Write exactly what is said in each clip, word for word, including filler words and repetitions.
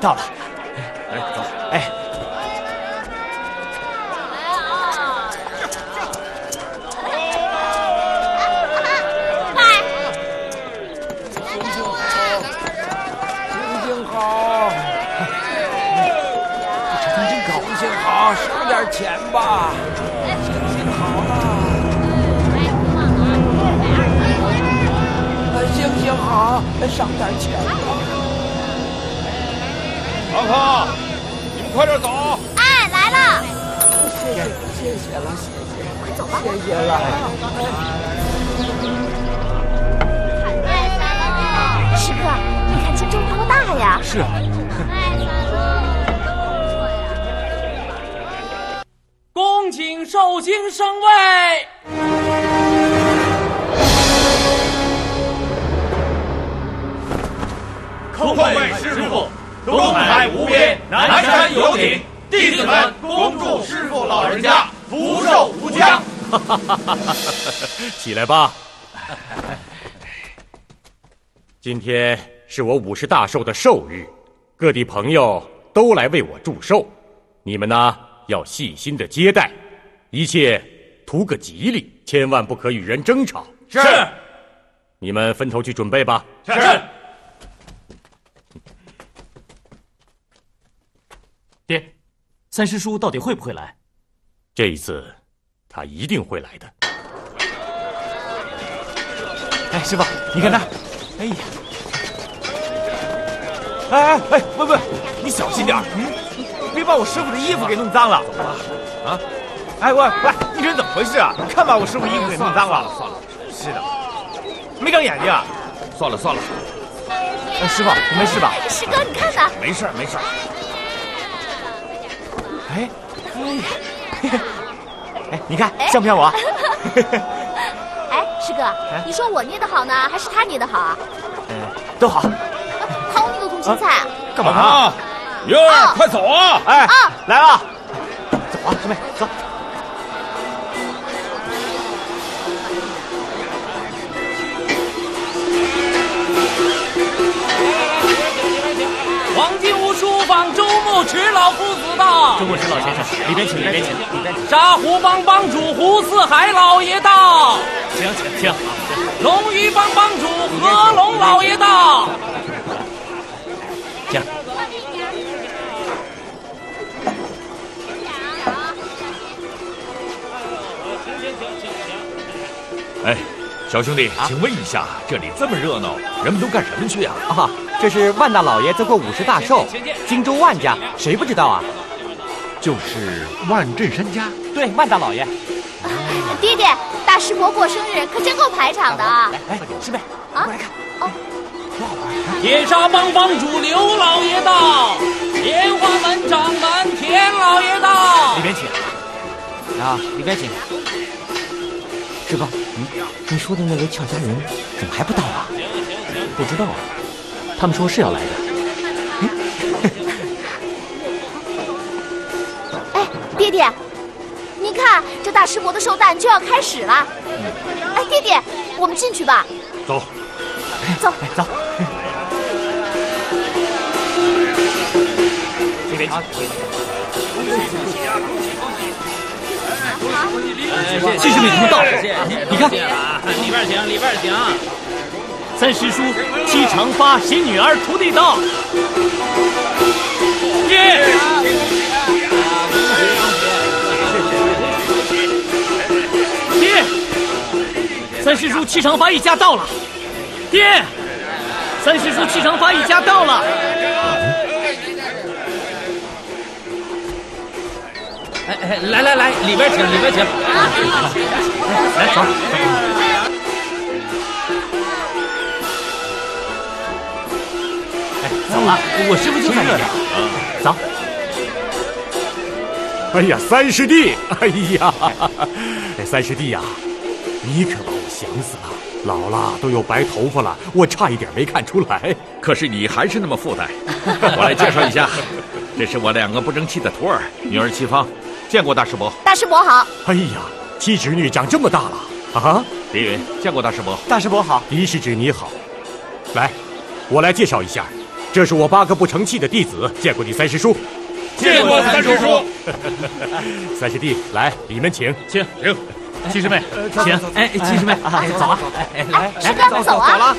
到了。哎，走，哎。 收点钱吧，行行好了。行行好，上点钱吧。老婆，你们快点走。哎，来了。谢谢，谢谢了，谢谢。快走吧。谢谢了。师哥，你看这钟多大呀？是啊。 恭请寿星上位。叩问师父，东海无边，南山有顶，弟子们恭祝师父老人家福寿无疆。起来吧。今天是我五十大寿的寿日，各地朋友都来为我祝寿，你们呢？ 要细心的接待，一切图个吉利，千万不可与人争吵。是，你们分头去准备吧。是。爹，三师叔到底会不会来？这一次，他一定会来的。哎，师傅，你看他，哎呀，哎哎哎，喂喂，你小心点。嗯 别把我师傅的衣服给弄脏了！怎么了？啊！哎喂喂，你这人怎么回事啊？看把我师傅衣服给弄脏了！算了，是的，没长眼睛啊！算了算了。哎，师傅，你没事吧？师哥，你看看。没事没事。哎，哎，哎，你看像不像我？哎，师哥，你说我捏的好呢，还是他捏的好啊？嗯，都好。薅那个空心菜。干嘛呢？ 哟，快走啊！哎，来了，走啊，师妹，走。黄金屋书坊周牧驰老夫子到。周牧驰老先生，里边请，里边请，里边请。沙湖帮帮主胡四海老爷到。请请请。龙鱼帮帮主何龙老爷到。请。 哎，小兄弟，请问一下，这里这么热闹，人们都干什么去啊？啊，这是万大老爷在过五十大寿，荆州万家，谁不知道啊？就是万振山家，对，万大老爷。爹爹，大师伯过生日可真够排场的啊！哎，师妹，啊，过来看，哦，多好玩！铁砂帮帮主刘老爷到，莲花门掌门田老爷到，里边请，啊，里边请。 师哥，嗯，你说的那位俏佳人怎么还不到啊？不知道啊，他们说是要来的。哎，爹爹，您看这大师伯的寿诞就要开始了。哎，爹爹，我们进去吧。走，走，走。这边请。 谢师妹，你们到了，你看，里边请，里边请。三师叔，七长发携女儿徒弟到。耶！爹，三师叔七长发一家到了。爹，三师叔七长发一家到了。 哎哎，来来来，里边请，里边请。来走。哎，走了，我师傅就在这儿。走。哎呀，三师弟，哎呀，哎，三师弟呀，你可把我想死了。老了都有白头发了，我差一点没看出来。可是你还是那么富态。我来介绍一下，这是我两个不争气的徒儿，女儿齐芳。 见过大师伯，大师伯好。哎呀，七侄女长这么大了啊！李云，见过大师伯，大师伯好。黎师侄你好，来，我来介绍一下，这是我八个不成器的弟子，见过你三师叔。见过三师叔。三师弟，来，里面请，请，请。七师妹，请。哎，七师妹，走啊！哎，来，师哥们走啊！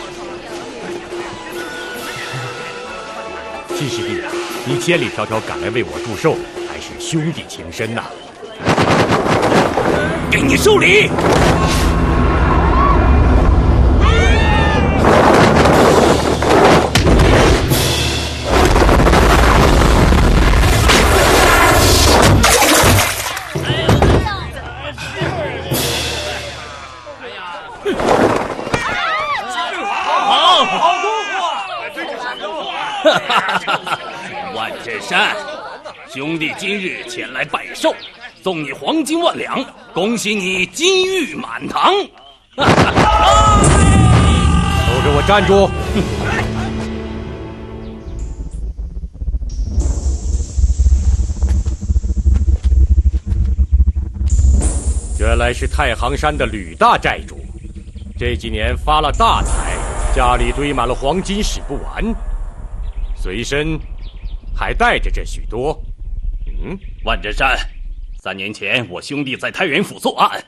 七师弟，你千里迢迢赶来为我祝寿，还是兄弟情深呐！给你受礼。 万振山，兄弟今日前来拜寿，送你黄金万两，恭喜你金玉满堂。都给我站住！原来是太行山的吕大寨主，这几年发了大财，家里堆满了黄金，使不完。 随身还带着这许多。嗯，万振山，三年前我兄弟在太原府作案，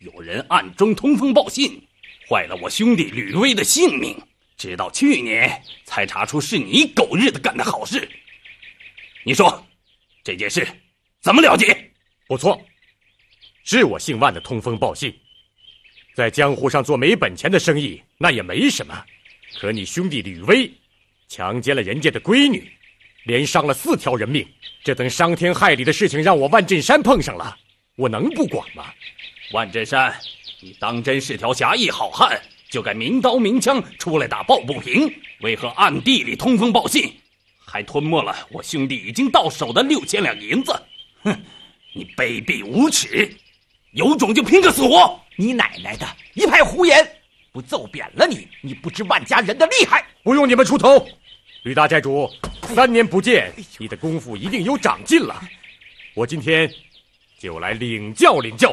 有人暗中通风报信，坏了我兄弟吕威的性命。直到去年才查出是你狗日的干的好事。你说这件事怎么了结？不错，是我姓万的通风报信，在江湖上做没本钱的生意那也没什么，可你兄弟吕威。 强奸了人家的闺女，连伤了四条人命，这等伤天害理的事情让我万振山碰上了，我能不管吗？万振山，你当真是条侠义好汉，就该明刀明枪出来打抱不平，为何暗地里通风报信，还吞没了我兄弟已经到手的六千两银子？哼，你卑鄙无耻，有种就拼个死活！你奶奶的，一派胡言！ 不揍扁了你！你不知万家人的厉害。不用你们出头，吕大寨主，三年不见，你的功夫一定有长进了。我今天就来领教领教。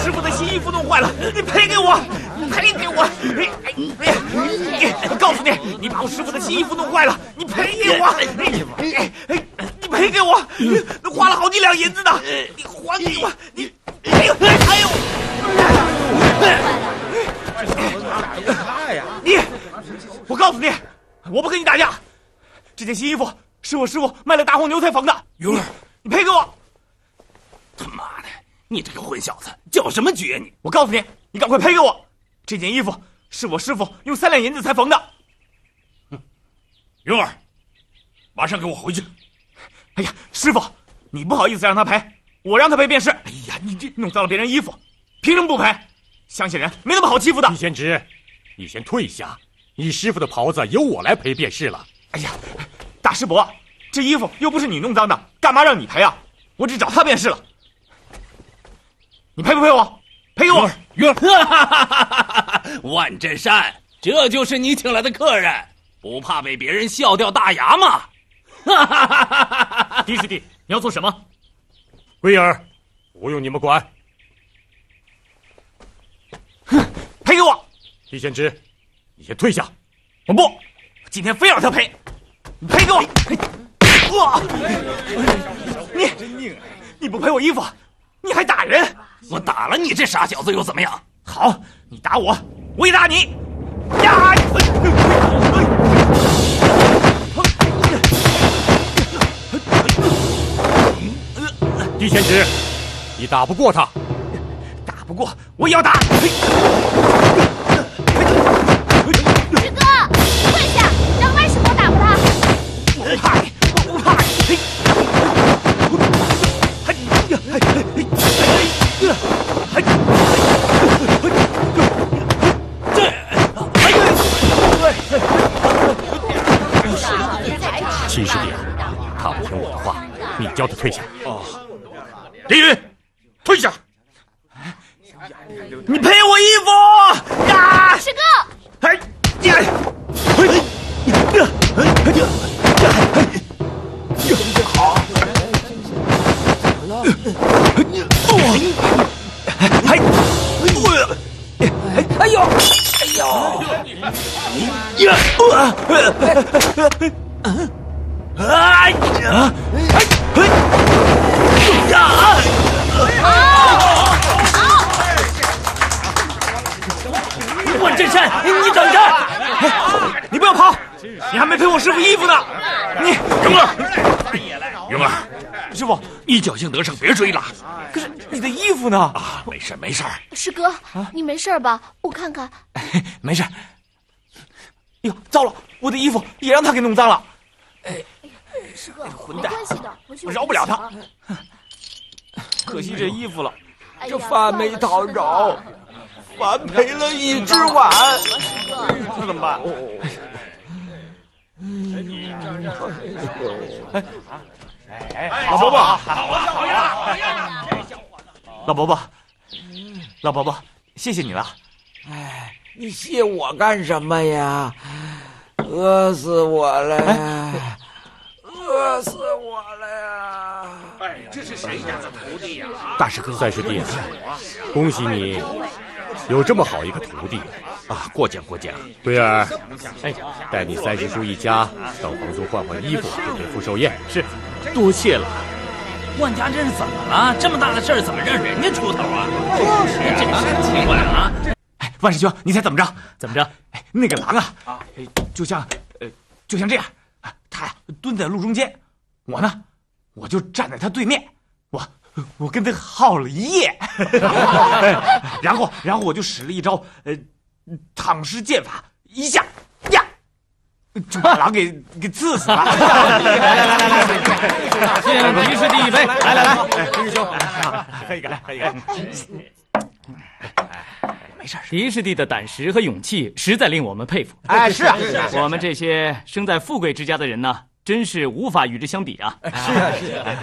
师傅卖了大红牛才缝的，云儿，你赔给我！他妈的，你这个混小子，叫什么绝你！我告诉你，你赶快赔给我！这件衣服是我师傅用三两银子才缝的。嗯，云儿，马上给我回去！哎呀，师傅，你不好意思让他赔，我让他赔便是。哎呀，你这弄脏了别人衣服，凭什么不赔？乡下人没那么好欺负的。易贤侄，你先退下，你师傅的袍子由我来赔便是了。哎呀，大师伯。 这衣服又不是你弄脏的，干嘛让你赔啊？我只找他便是了。你赔不赔我？赔给我！云儿，万振山，这就是你请来的客人，不怕被别人笑掉大牙吗？哈哈哈哈哈！狄师弟，你要做什么？龟儿，不用你们管。哼，赔给我！狄贤侄，你先退下。我不，今天非要他赔。你赔给我！ 我，你你不赔我衣服，你还打人！我打了你这傻小子又怎么样？好，你打我，我也打你！呀！狄贤侄，你打不过他，打不过我也要打！师哥，跪下，让外师伯打吧他！我怕你。 七师弟，他不听我的话，你叫他退下。哦，林云，退下！你赔我衣服！呀，师哥！哎呀！哎呀！哎呀！好！哎呀！哎呦！哎呦！哎呀！ 哎呀！哎嘿！呀！好！万振山，你等着！你不要跑！你还没赔我师傅衣服呢！你蓉儿，蓉儿，师傅，你侥幸得胜，别追了。可是你的衣服呢？啊，没事没事。师哥，你没事吧？我看看。没事。哟，糟了，我的衣服也让他给弄脏了。哎。 师哥，混蛋，我饶不了他。可惜这衣服了，这饭没讨着，反赔了一只碗。这怎么办？哎，老伯伯，老伯伯，老伯伯，谢谢你了。哎，你谢我干什么呀？饿死我了！ 饿死我了呀！哎，这是谁家的徒弟呀？大师哥，三师弟，恭喜你有这么好一个徒弟啊！过奖过奖。龟儿，哎，带你三师叔一家到皇族换换衣服，准备赴寿宴。是，多谢了。万家这是怎么了？这么大的事儿，怎么让人家出头啊？真是奇怪啊！哎，万师兄，你猜怎么着？怎么着？哎，那个狼啊，啊，就像呃，就像这样。 他呀蹲在路中间，我呢，我就站在他对面，我我跟他耗了一夜，然后然后我就使了一招呃躺尸剑法，一下呀，就把狼给给刺死了。来来来来来，敬狄师弟一杯，来来来，狄师兄，喝一个，来喝一个。没事，狄师弟的胆识和勇气实在令我们佩服。哎，是啊，我们这些生在富贵之家的人呢，真是无法与之相比啊。是啊，是啊。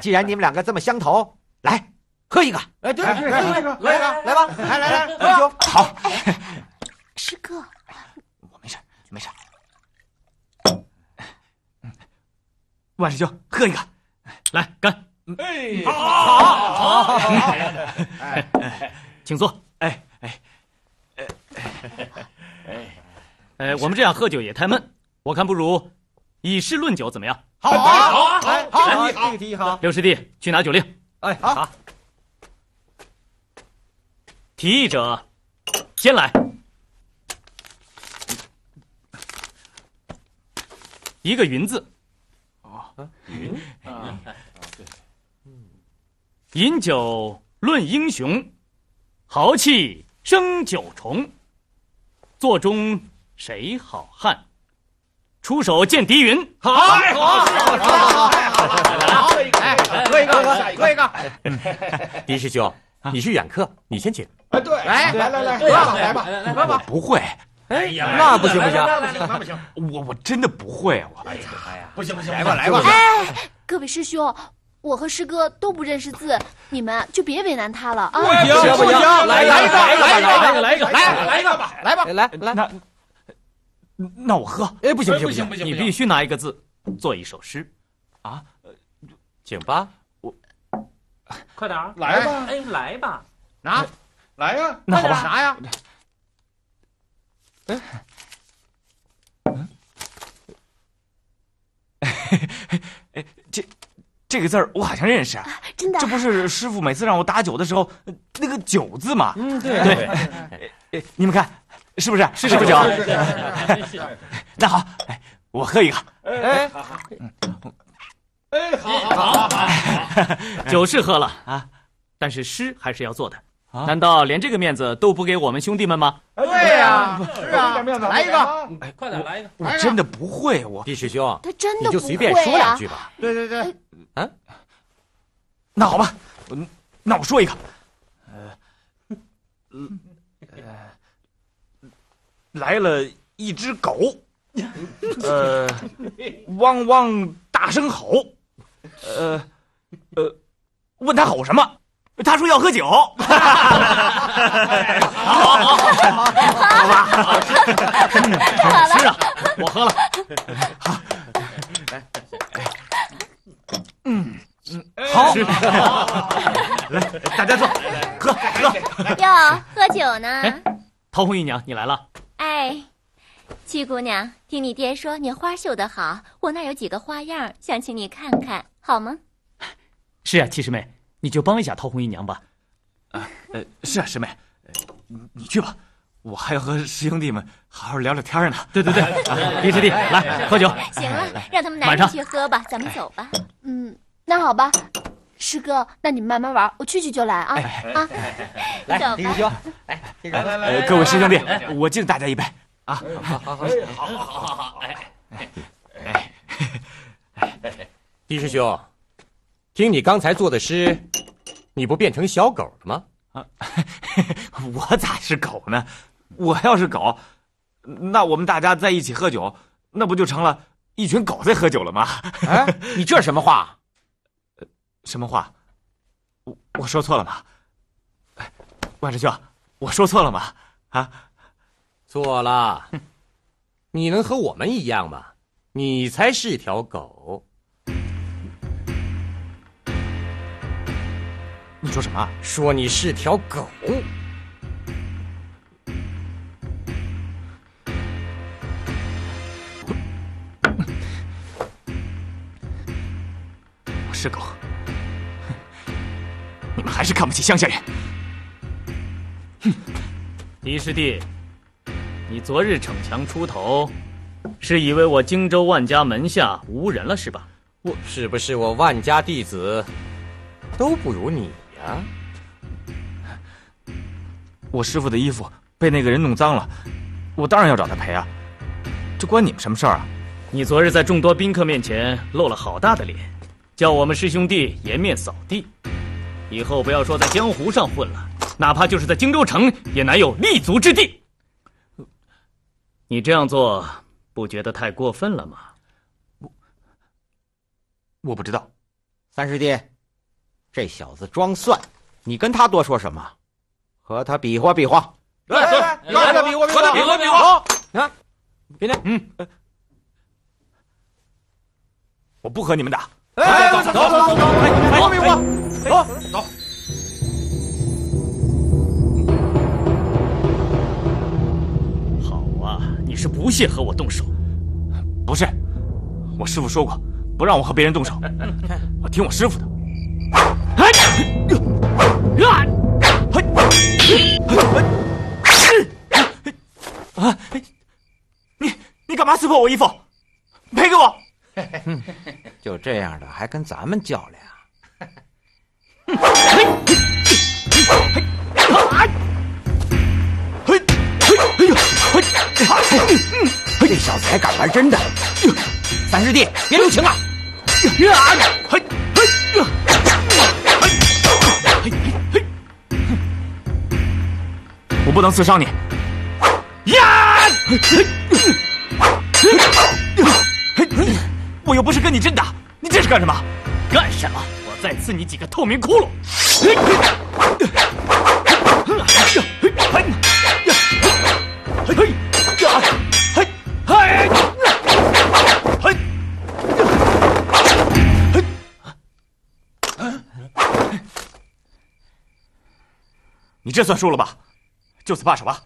既然你们两个这么相投，来喝一个。哎，对，喝一个，来吧，来吧，来来来，喝酒。好，师哥，我没事，没事。万师兄，喝一个，来干！哎，好，好，好，好，请坐。 哎哎哎哎哎！我们这样喝酒也太闷，我看不如以诗论酒，怎么样？好啊，好啊，好，这个提议好。六师弟去拿酒令。哎，好。提议者先来。一个“云”字。哦，云。啊，对。饮酒论英雄。 豪气生九重，座中谁好汉？出手见狄云。好，好，好，好，喝一个，喝一个，喝一个。狄师兄，你是远客，你先请。哎，对，来，来，来，来，来吧，来吧。不会。哎呀，那不行，不行，那不行，我我真的不会，我。哎呀，不行，不行，来吧，来吧。哎，各位师兄。 我和师哥都不认识字，你们就别为难他了啊！不行不行，来来一个来一个来一个来来一个吧，来吧来来那那我喝，哎不行不行不行，你必须拿一个字做一首诗，啊，请吧，我快点啊，来吧哎来吧，拿来呀，那好吧拿呀，哎，哎这。 这个字儿我好像认识，真的，这不是师傅每次让我打酒的时候那个“酒”字吗？嗯，对对。你们看，是不是？是不是酒？那好，我喝一个。哎，哎，好，好，好。酒是喝了啊，但是诗还是要做的。难道连这个面子都不给我们兄弟们吗？对呀，是啊，来一个，快点来一个。我真的不会，我。狄师兄，他真的不会，你就随便说两句吧。对对对。 嗯，那好吧，那我说一个，呃，呃，来了一只狗，呃，汪汪大声吼，呃，呃，问他吼什么？他说要喝酒。好好好，好吧，好吃，吃啊，我喝了。好，来，嗯。 好，来，大家坐，喝喝。哟，喝酒呢？陶红姨娘，你来了。哎，曲姑娘，听你爹说你花绣得好，我那有几个花样，想请你看看，好吗？是啊，七师妹，你就帮一下陶红姨娘吧。啊，呃，是啊，师妹，你去吧，我还要和师兄弟们好好聊聊天呢。对对对，李师弟，来喝酒。行了，让他们拿着去喝吧，咱们走吧。嗯。 那好吧，师哥，那你们慢慢玩，我去去就来啊啊！来，李师兄，来，来来各位师兄弟，我敬大家一杯啊！好好好，好好好好，哎哎哎！李师兄，听你刚才做的诗，你不变成小狗了吗？啊，我咋是狗呢？我要是狗，那我们大家在一起喝酒，那不就成了一群狗在喝酒了吗？哎，你这什么话？ 什么话？我我说错了吗？哎，万师兄，我说错了吗？啊，错了。你能和我们一样吗？你才是条狗。你说什么？说你是条狗。我是狗。 你们还是看不起乡下人！哼，李师弟，你昨日逞强出头，是以为我荆州万家门下无人了是吧？我是不是我万家弟子都不如你呀？我师傅的衣服被那个人弄脏了，我当然要找他赔啊！这关你们什么事儿啊？你昨日在众多宾客面前露了好大的脸，叫我们师兄弟颜面扫地。 以后不要说在江湖上混了，哪怕就是在荆州城，也难有立足之地。你这样做，不觉得太过分了吗？我我不知道。三师弟，这小子装蒜，你跟他多说什么？和他比划比划。来来来，和他比划比划，和他比划比划。啊，别闹，嗯，我不和你们打。哎，走走走走走，哎，我比划。 走走。好啊，你是不屑和我动手？不是，我师傅说过，不让我和别人动手，我听我师傅的。啊！你你干嘛撕破我衣服？赔给我！就这样的，还跟咱们较量？ 这小子还敢玩真的！三师弟，别留情了！我不能刺伤你！我又不是跟你真打，你这是干什么？干什么？ 再刺你几个透明窟窿！你这算输了吧？就此罢手吧。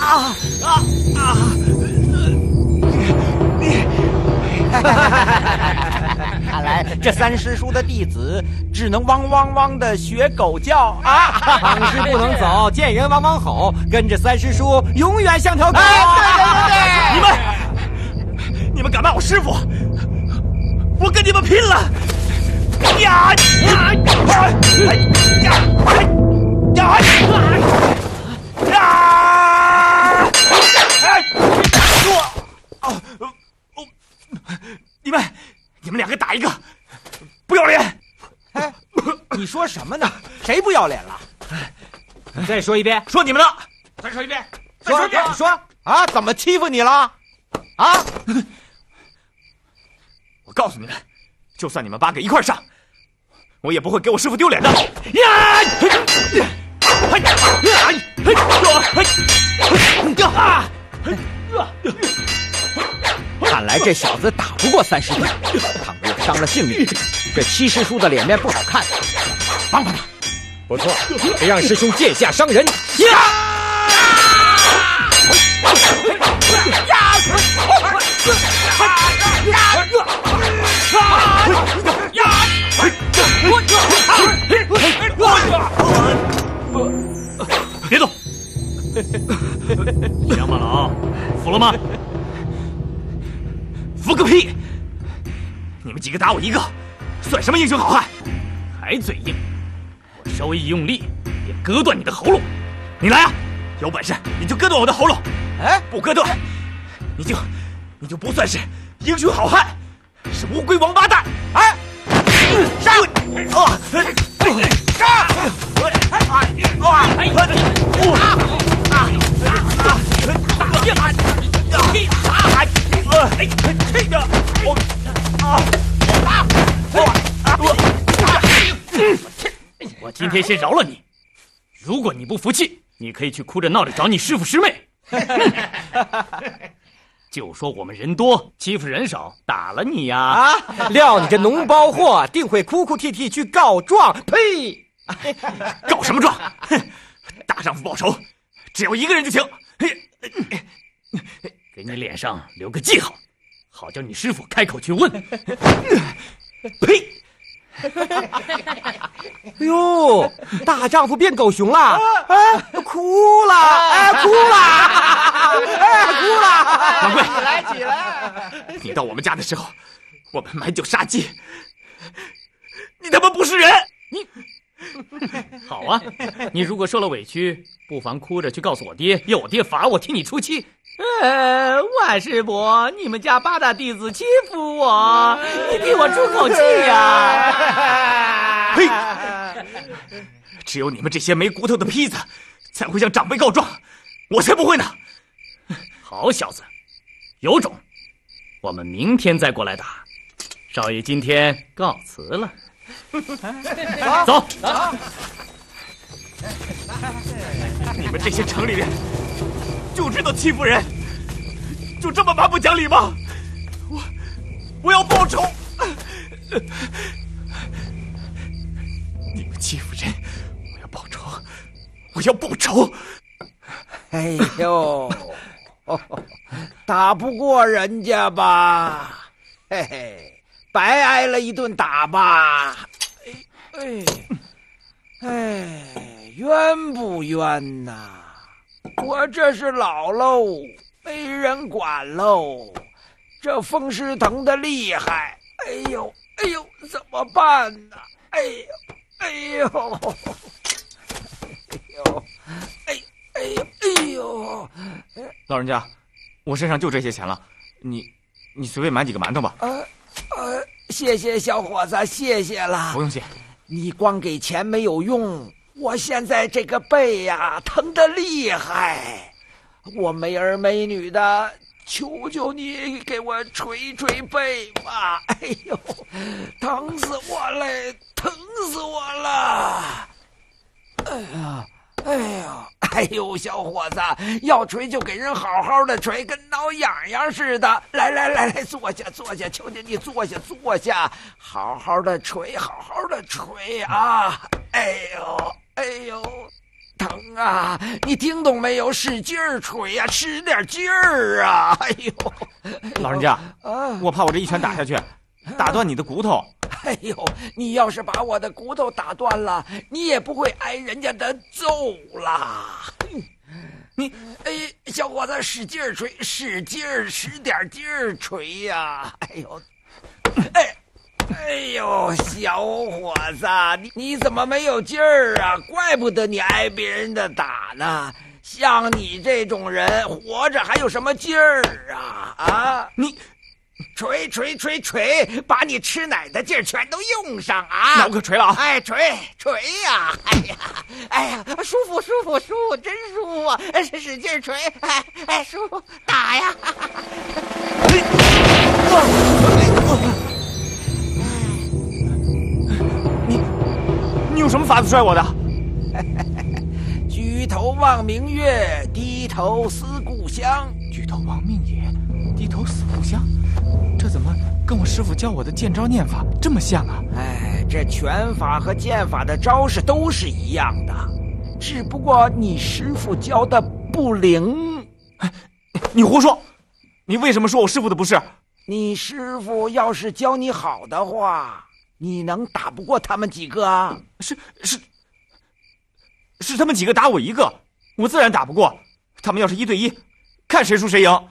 啊啊啊啊！ 看来这三师叔的弟子只能汪汪汪的学狗叫啊！往事不能走，见人汪汪吼，跟着三师叔永远像条狗。哎，对对对对！你们，你们敢骂我师傅？我跟你们拼了！呀呀呀呀呀呀！我啊！ 你们，你们两个打一个，不要脸！哎，你说什么呢？谁不要脸了？再说一遍，说你们的。再说一遍，再说一遍，你说啊，怎么欺负你了？啊！我告诉你们，就算你们八个一块上，我也不会给我师傅丢脸的。呀！看来这小子打不过三师弟，倘若伤了性命，这七师叔的脸面不好看。帮帮他，不错，别让师兄剑下伤人。呀！ 别动！杨马老，服了吗？服个屁！你们几个打我一个，算什么英雄好汉？还嘴硬！我稍微一用力，便割断你的喉咙。你来啊！有本事你就割断我的喉咙！哎，不割断，你就你就不算是英雄好汉，是乌龟王八蛋！哎，杀！啊！杀！ 我今天先饶了你。如果你不服气，你可以去哭着闹着找你师傅师妹。就说我们人多欺负人少，打了你呀！啊，料你这脓包货定会哭哭啼啼去告状。呸！ 告什么状？哼，大丈夫报仇，只要一个人就行。给你脸上留个记号，好叫你师傅开口去问。呸！哎呦，大丈夫变狗熊了，哎，哭了，哎，哭了，哎，哭了。掌柜，起来起来！你到我们家的时候，我们买酒杀鸡，你他妈不是人！你。 好啊，你如果受了委屈，不妨哭着去告诉我爹，要我爹罚我替你出气。呃，万师伯，你们家八大弟子欺负我，你替我出口气呀！呸！只有你们这些没骨头的坯子，才会向长辈告状，我才不会呢。好小子，有种，我们明天再过来打。少爷今天告辞了。 走走！你们这些城里人就知道欺负人，就这么蛮不讲理吗？我我要报仇！你们欺负人，我要报仇！我要报仇！哎呦，打不过人家吧？嘿嘿。 白挨了一顿打吧，哎哎哎，冤不冤呐、啊？我这是老喽，没人管喽，这风湿疼的厉害，哎呦哎呦，怎么办呢、啊？哎呦哎呦哎哎呦哎呦！老人家，我身上就这些钱了，你你随便买几个馒头吧。啊 呃，谢谢小伙子，谢谢了。不用谢，你光给钱没有用。我现在这个背呀，疼得厉害。我没儿没女的，求求你给我捶捶背吧！哎呦，疼死我了，疼死我了！哎呀，哎呀，哎呦，小伙子，要捶就给人好好的捶，跟挠痒痒似的。来来来来，坐下坐下，求求你坐下坐下，好好的捶，好好的捶啊！哎呦哎呦，疼啊！你听懂没有？使劲儿捶呀，使点劲儿啊！哎呦，老人家，我怕我这一拳打下去，打断你的骨头。 哎呦，你要是把我的骨头打断了，你也不会挨人家的揍啦。你，哎，小伙子，使劲捶，使劲使点劲捶呀、啊！哎呦，哎，哎呦，小伙子，你你怎么没有劲儿啊？怪不得你挨别人的打呢。像你这种人，活着还有什么劲儿啊？啊，你。锤锤锤锤，把你吃奶的劲儿全都用上啊！那我可锤了啊！哎，锤锤呀、啊！哎呀，哎呀，舒服舒服舒服，真舒服啊！使使劲锤，哎哎，舒服，打呀！你你有什么法子摔我的？举头望明月，低头思故乡。举头望明月，低头思故乡。这怎么跟我师傅教我的剑招念法这么像啊？哎，这拳法和剑法的招式都是一样的，只不过你师傅教的不灵。哎，你胡说！你为什么说我师傅的不是？你师傅要是教你好的话，你能打不过他们几个啊？是是，是他们几个打我一个，我自然打不过。他们要是一对一，看谁输谁赢。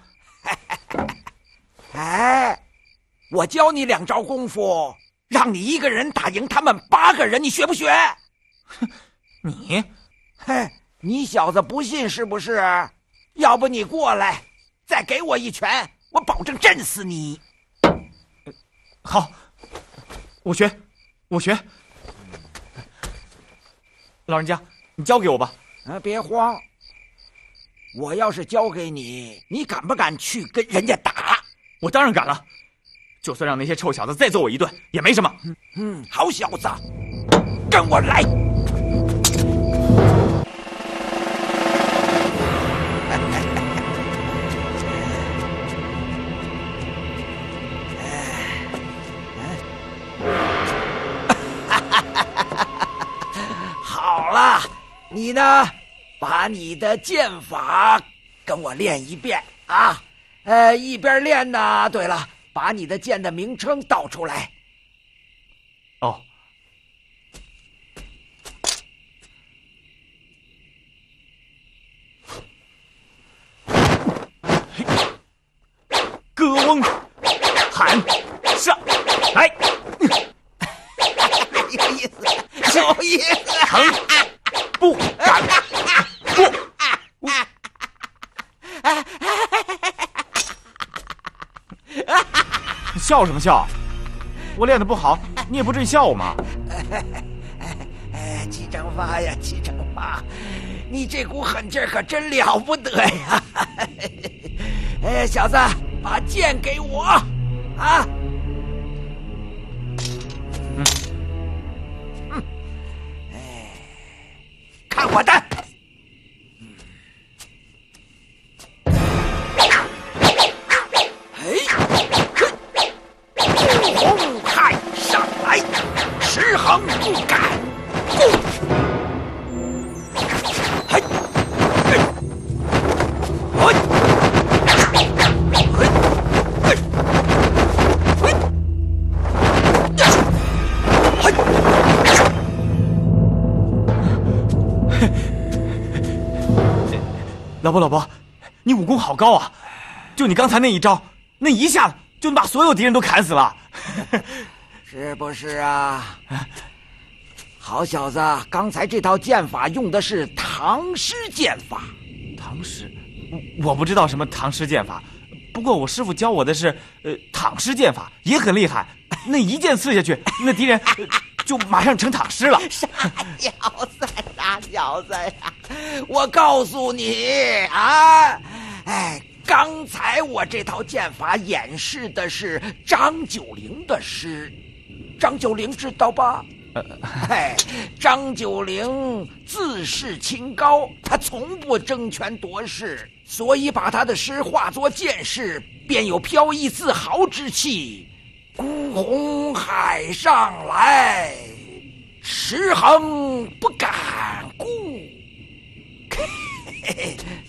哎，我教你两招功夫，让你一个人打赢他们八个人，你学不学？哼，你，嘿，你小子不信是不是？要不你过来，再给我一拳，我保证震死你。好，我学，我学。老人家，你教给我吧。啊，别慌，我要是教给你，你敢不敢去跟人家打？我当然敢了，就算让那些臭小子再揍我一顿也没什么。嗯嗯，好小子，跟我来！好了，你呢，把你的剑法跟我练一遍啊！呃，一边练呢。对了，把你的剑的名称倒出来。哦，歌翁喊上来，有意思，有意思，成不敢不。笑什么笑？我练得不好，你也不至于笑我嘛。哎，齐成发呀，齐成发，你这股狠劲儿可真了不得呀！哎，小子，把剑给我啊！嗯嗯，哎，看我的！老婆，老婆，你武功好高啊！就你刚才那一招，那一下就能把所有敌人都砍死了，是不是啊？好小子，刚才这套剑法用的是唐诗剑法。唐诗？我不知道什么唐诗剑法，不过我师傅教我的是呃躺尸剑法，也很厉害。那一剑刺下去，那敌人、呃、就马上成躺尸了。傻小子，傻小子呀！我告诉你啊，哎，刚才我这套剑法演示的是张九龄的诗，张九龄知道吧？哎，张九龄自恃清高，他从不争权夺势，所以把他的诗化作剑士，便有飘逸自豪之气。孤鸿海上来，石横不敢顾。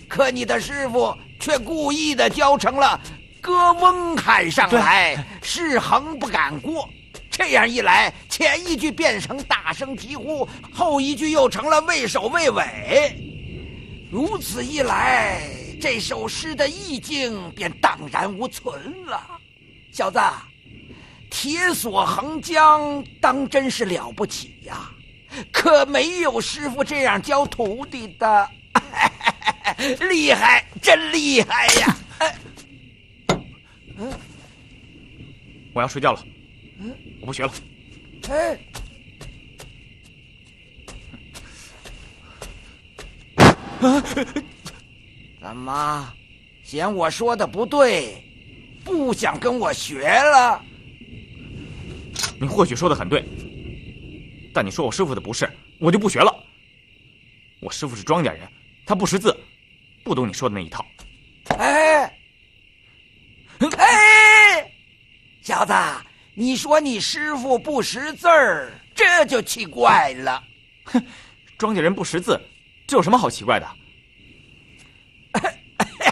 可你的师傅却故意的教成了歌翁海上来，石横不敢过。这样一来，前一句变成大声疾呼，后一句又成了畏首畏尾。如此一来，这首诗的意境便荡然无存了。小子，铁索横江当真是了不起呀、啊！可没有师傅这样教徒弟的。厉害，真厉害呀！我要睡觉了，嗯，我不学了。哎，啊，怎么嫌我说的不对，不想跟我学了？你或许说的很对，但你说我师傅的不是，我就不学了。我师傅是庄稼人，他不识字，不懂你说的那一套。哎。 哎，小子，你说你师傅不识字儿，这就奇怪了。哼，庄稼人不识字，这有什么好奇怪的？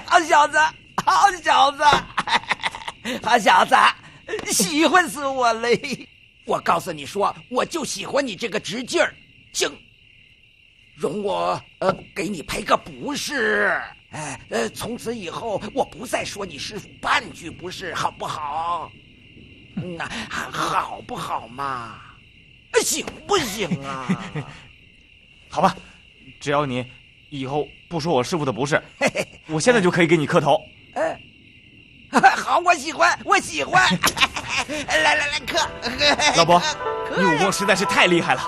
好小子，好小子，好小子，喜欢死我了！我告诉你说，我就喜欢你这个直劲儿。行，容我呃给你赔个不是。 哎，呃，从此以后我不再说你师傅半句不是，好不好？嗯呐，好不好嘛？行不行啊？好吧，只要你以后不说我师傅的不是，我现在就可以给你磕头。哎，好，我喜欢，我喜欢。来来来，磕。老伯，你武功实在是太厉害了，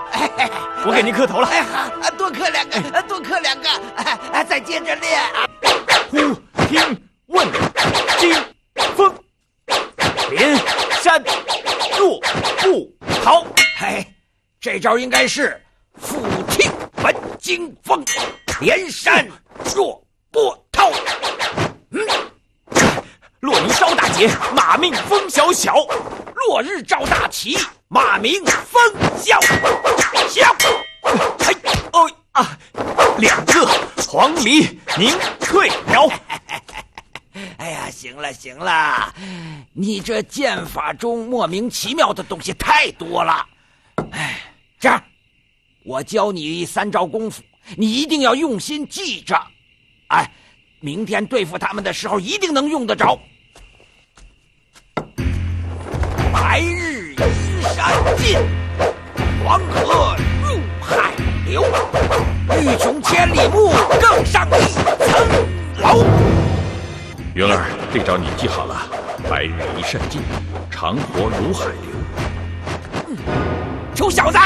我给您磕头了。哎，好，多磕两个，多磕两个，哎，再接着练啊。 呼天问津风，临山入不逃。哎，这招应该是俯听闻惊风，连山若波涛。嗯，落泥烧大姐，马名风萧萧；落日照大旗，马名风萧萧。哎，哦啊，两个黄鹂鸣翠鸟。哎呀，行了行了，你这剑法中莫名其妙的东西太多了。哎，这样，我教你三招功夫，你一定要用心记着。哎，明天对付他们的时候一定能用得着。白日依山尽，黄河入海流。欲穷千里目，更上一层楼。云儿，这招你记好了，白日依山尽，长河如海流。嗯，臭小子，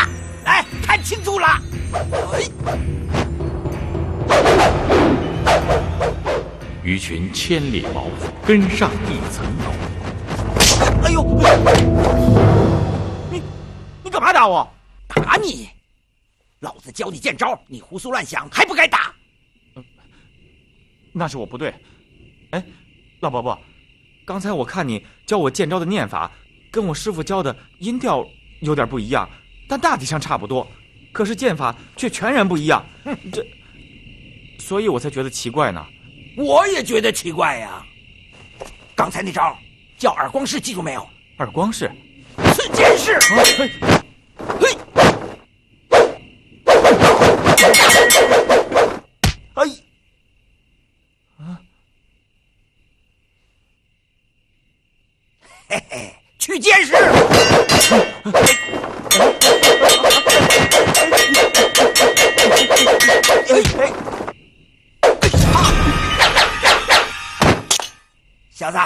来看清楚了。哎，鱼群千里毛，更上一层楼。哎呦，你你干嘛打我？打你！ 老子教你见招，你胡思乱想，还不该打。那是我不对。哎，老伯伯，刚才我看你教我见招的念法，跟我师傅教的音调有点不一样，但大体上差不多。可是剑法却全然不一样，嗯、这，所以我才觉得奇怪呢。我也觉得奇怪呀、啊。刚才那招叫耳光式，记住没有？耳光式，刺尖式。啊 嘿嘿，去监视！小子，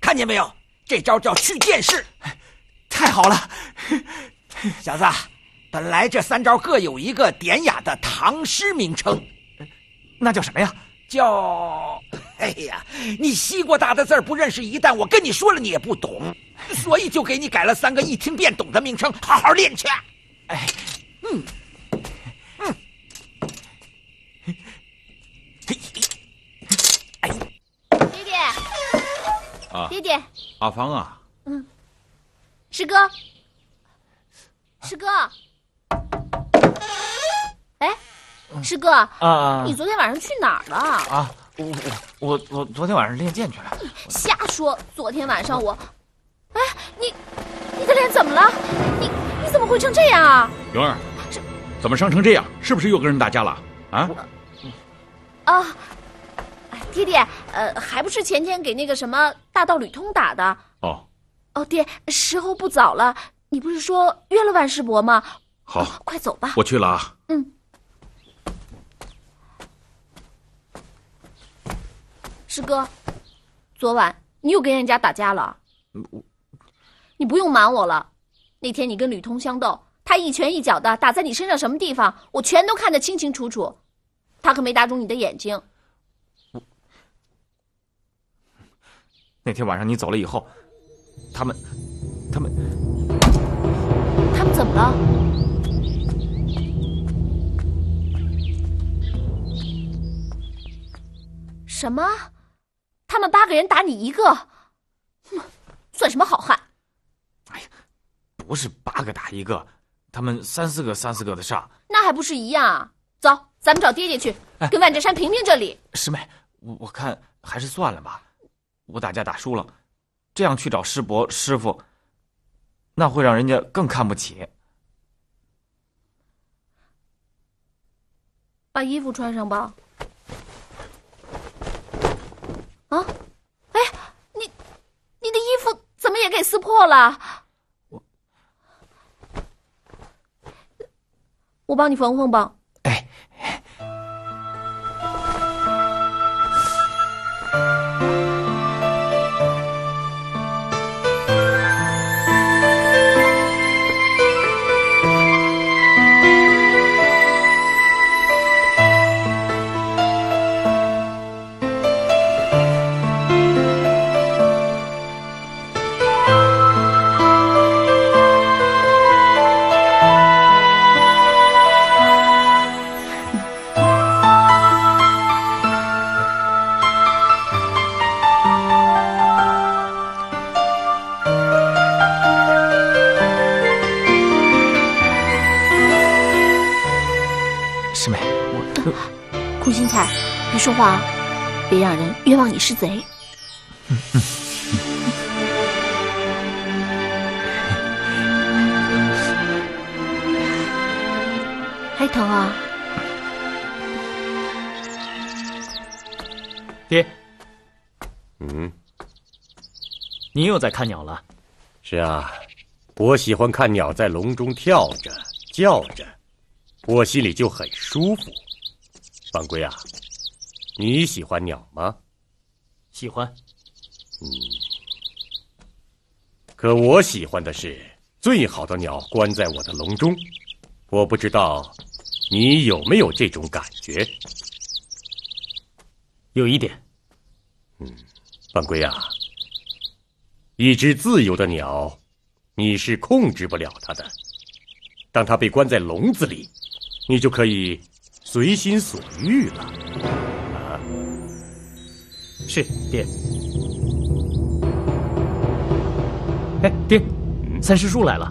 看见没有？这招叫去监视，太好了！小子，本来这三招各有一个典雅的唐诗名称，那叫什么呀？叫……哎呀，你西瓜大的字儿不认识一旦我跟你说了，你也不懂。 所以就给你改了三个一听便懂的名称，好好练去。哎，嗯，嗯，嘿，哎，爹爹，啊，爹爹，阿芳啊，嗯，师哥，师哥，哎，师哥，啊，你昨天晚上去哪儿了？啊，我我我昨天晚上练剑去了。瞎说，昨天晚上我。 哎，你，你的脸怎么了？你你怎么会成这样啊？蓉儿，这怎么伤成这样？是不是又跟人打架了？啊？啊，爹爹，呃，还不是前天给那个什么大道吕通打的。哦。哦，爹，时候不早了，你不是说约了万世伯吗？好、哦，快走吧。我去了啊。嗯。师哥，昨晚你又跟人家打架了。我。 你你不用瞒我了。那天你跟吕通相斗，他一拳一脚的打在你身上什么地方，我全都看得清清楚楚。他可没打肿你的眼睛。我那天晚上你走了以后，他们，他们，他们怎么了？什么？他们八个人打你一个？哼，算什么好汉？哎呀，不是八个打一个，他们三四个三四个的上，那还不是一样啊？走，咱们找爹爹去，哎、跟万占山评评这里。师妹，我我看还是算了吧，我打架打输了，这样去找师伯师傅，那会让人家更看不起。把衣服穿上吧。啊，哎，你你的衣服怎么也给撕破了？我我帮你缝缝吧。哎。说话，别让人冤枉你是贼。还疼啊？爹，嗯，你又在看鸟了？是啊，我喜欢看鸟在笼中跳着、叫着，我心里就很舒服。晚归啊。你喜欢鸟吗？喜欢。嗯，可我喜欢的是最好的鸟关在我的笼中，我不知道你有没有这种感觉？有一点。嗯，晚归啊，一只自由的鸟，你是控制不了它的。当它被关在笼子里，你就可以随心所欲了。是爹。哎，爹，三师叔来了。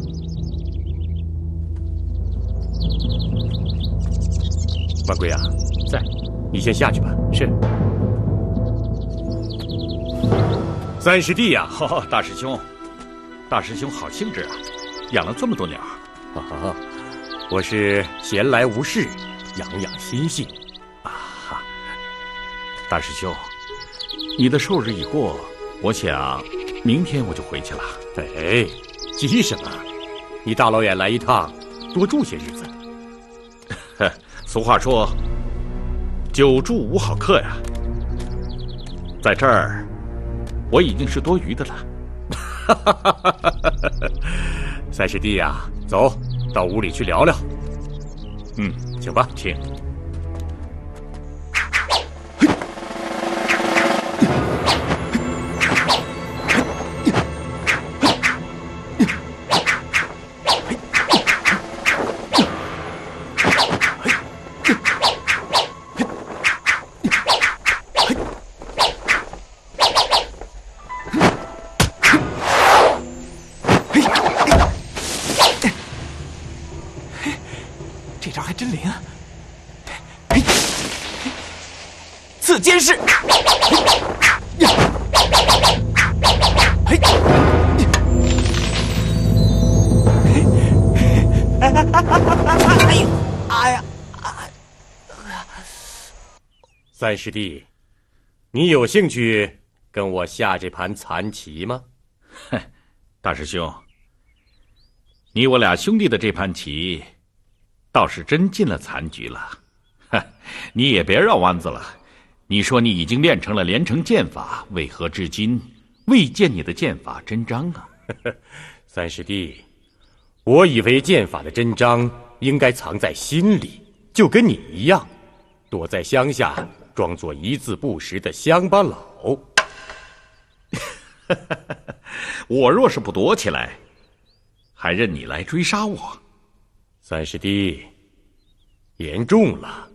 晚归啊，在，你先下去吧。是。三师弟呀、啊哦，大师兄，大师兄好兴致啊，养了这么多鸟。哈哈、哦，我是闲来无事，养养心性。啊哈，大师兄。你的寿日已过，我想明天我就回去了。哎，急什么？你大老远来一趟，多住些日子。俗话说，久住无好客呀。在这儿，我已经是多余的了。三师弟呀，走到屋里去聊聊。嗯，请吧，请。三师弟，你有兴趣跟我下这盘残棋吗？大师兄，你我俩兄弟的这盘棋，倒是真进了残局了。你也别绕弯子了，你说你已经练成了连城剑法，为何至今未见你的剑法真章啊？三师弟，我以为剑法的真章应该藏在心里，就跟你一样，躲在乡下装作一字不识的乡巴佬。我若是不躲起来，还任你来追杀我。三师弟，言重了。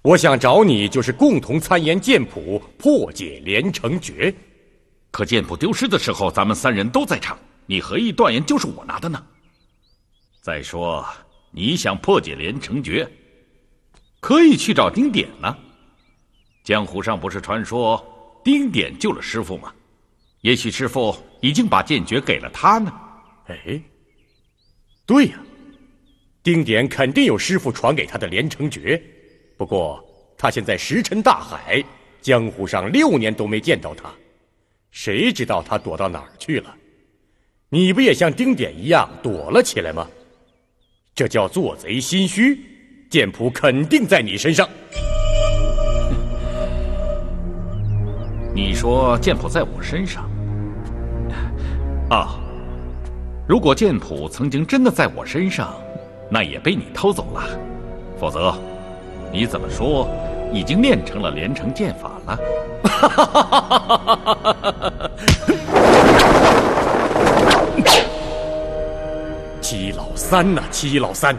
我想找你，就是共同参研剑谱，破解连城诀。可剑谱丢失的时候，咱们三人都在场，你何以断言就是我拿的呢？再说，你想破解连城诀，可以去找丁典呢。江湖上不是传说丁典救了师傅吗？也许师傅已经把剑诀给了他呢。哎，对呀、啊，丁典肯定有师傅传给他的连城诀。 不过，他现在石沉大海，江湖上六年都没见到他，谁知道他躲到哪儿去了？你不也像丁典一样躲了起来吗？这叫做贼心虚，剑谱肯定在你身上。你说剑谱在我身上？啊，如果剑谱曾经真的在我身上，那也被你偷走了，否则。 你怎么说，已经练成了连城剑法了？七老三呐、啊，七老三，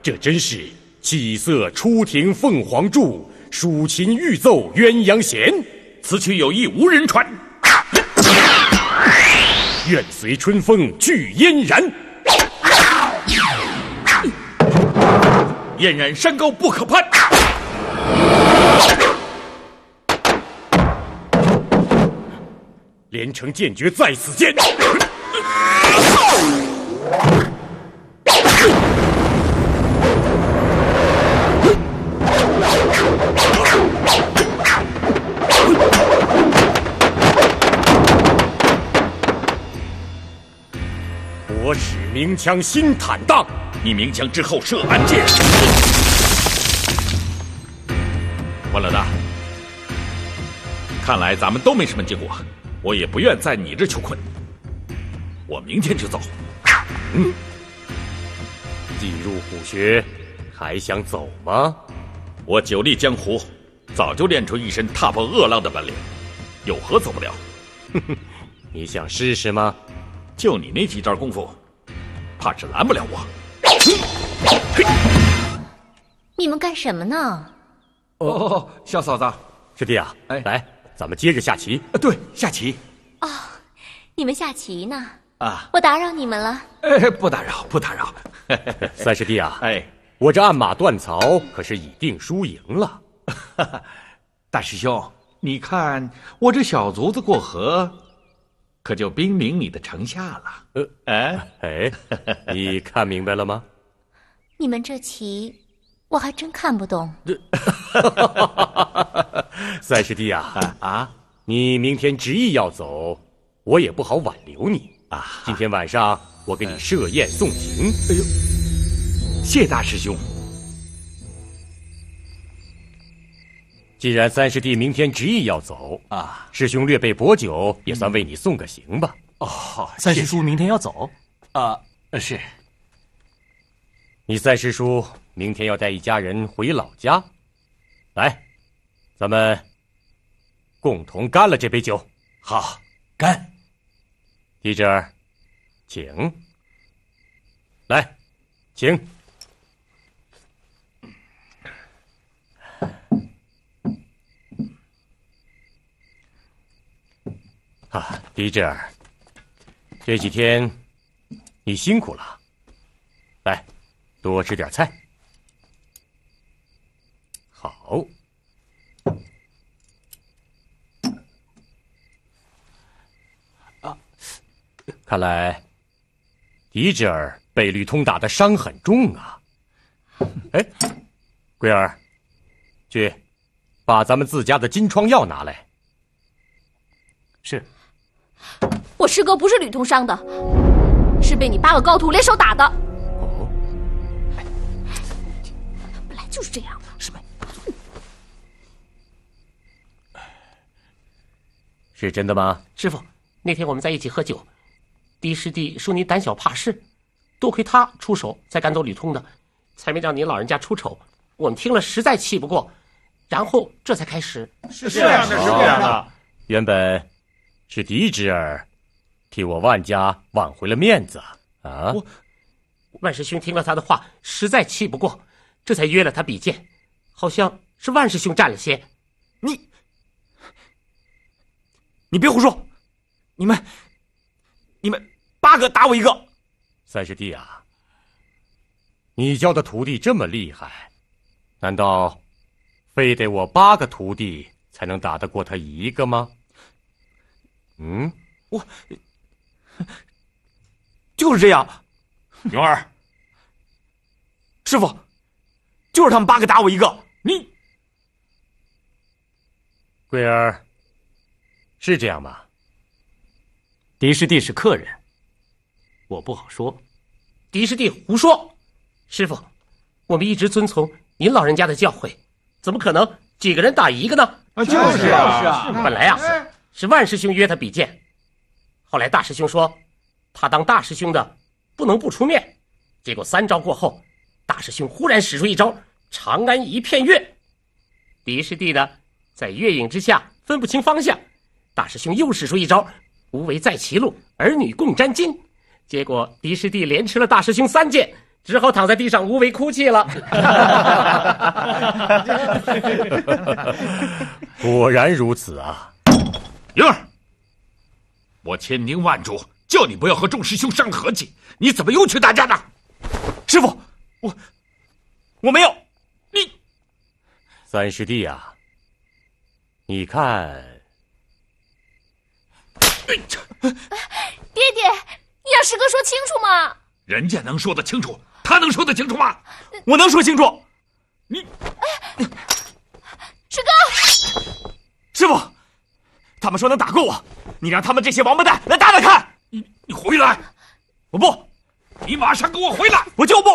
这真是七色初庭凤凰柱，蜀琴欲奏鸳鸯弦。此曲有意无人传，愿随春风去嫣然。 嫣然山高不可攀。连城剑诀在此间。我使鸣枪心坦荡。 你鸣枪之后射安箭，关老大，看来咱们都没什么结果，我也不愿在你这求困，我明天就走。嗯，进入虎穴，还想走吗？我久立江湖，早就练出一身踏破恶浪的本领，有何走不了？哼哼，你想试试吗？就你那几招功夫，怕是拦不了我。 你们干什么呢？哦，小嫂子，师弟啊，哎，来，咱们接着下棋。对，下棋。哦，你们下棋呢？啊，我打扰你们了。哎，不打扰，不打扰。三师弟啊，哎，我这暗马断槽可是已定输赢了。大师兄，你看我这小卒子过河。 可就兵临你的城下了。呃，哎哎，你看明白了吗？你们这棋，我还真看不懂。三师弟啊啊，你明天执意要走，我也不好挽留你啊。今天晚上我给你设宴送行。哎呦，谢大师兄。既然三师弟明天执意要走啊，师兄略备薄酒，也算为你送个行吧。哦，三师叔明天要走啊？是。你三师叔明天要带一家人回老家，来，咱们共同干了这杯酒。好，干！弟侄儿，请。来，请。 啊，狄志儿，这几天你辛苦了，来，多吃点菜。好，啊，看来狄志儿被吕通打的伤很重啊。哎，桂儿，去把咱们自家的金疮药拿来。是。 我师哥不是吕通伤的，是被你八个高徒联手打的。哦，本来就是这样的。师妹，是真的吗？师傅，那天我们在一起喝酒，低师弟说你胆小怕事，多亏他出手才赶走吕通的，才没让您老人家出丑。我们听了实在气不过，然后这才开始。是这样的，是这样的。原本是狄侄儿替我万家挽回了面子啊！我万师兄听了他的话，实在气不过，这才约了他比剑，好像是万师兄占了先。你，你别胡说！你们，你们八个打我一个！三师弟啊，你教的徒弟这么厉害，难道非得我八个徒弟才能打得过他一个吗？嗯，我就是这样。牛儿，师傅，就是他们八个打我一个。你，桂儿，是这样吧？狄师弟是客人，我不好说。狄师弟胡说！师傅，我们一直遵从您老人家的教诲，怎么可能几个人打一个呢？啊，就是啊！本来啊，是万师兄约他比剑，后来大师兄说，他当大师兄的不能不出面。结果三招过后，大师兄忽然使出一招“长安一片月”，狄师弟呢，在月影之下分不清方向。大师兄又使出一招“无为在歧路，儿女共沾巾”，结果狄师弟连吃了大师兄三剑，只好躺在地上无为哭泣了。果然如此啊！莹儿，我千叮万嘱，叫你不要和众师兄伤和气，你怎么又去打架呢？师傅，我我没有。你三师弟啊，你看，哎呃、爹爹，你让师哥说清楚嘛？人家能说得清楚，他能说得清楚吗？我能说清楚。你，哎、师哥，师傅，他们说能打过我，你让他们这些王八蛋来打打看。你你回来！我不，你马上给我回来！我就不，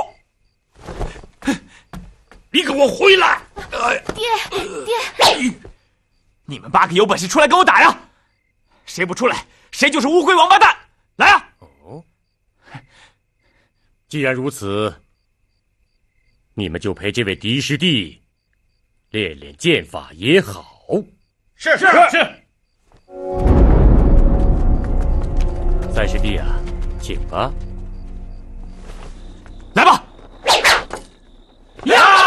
你给我回来！爹爹，你们八个有本事出来跟我打呀！谁不出来，谁就是乌龟王八蛋！来啊！哦，既然如此，你们就陪这位狄师弟练练剑法也好。是是是。是三师弟啊，请吧，来吧！呀！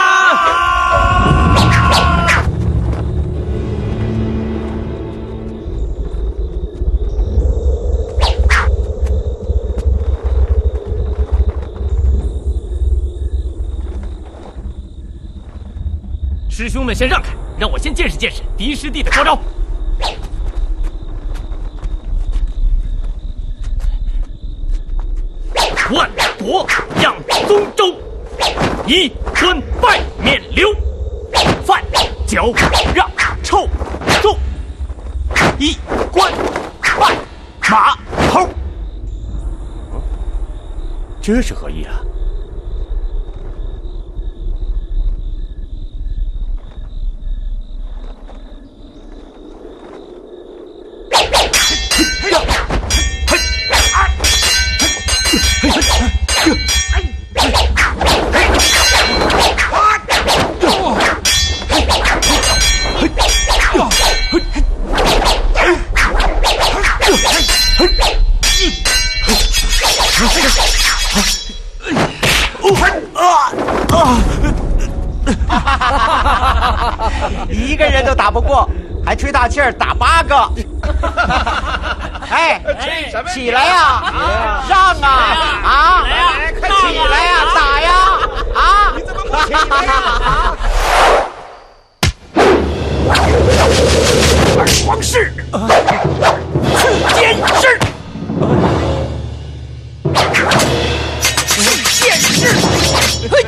师兄们先让开，让我先见识见识狄师弟的高招。万国养宗周，以吞败免流，犯脚让臭纵，一官拜马猴。这是何意啊？一个人都打不过，还吹大气儿打八个！哎，起来呀、啊，让啊啊！快起来呀、啊，打呀啊！你怎么不起来呀？二皇室，诛奸师，诛奸师！嘿。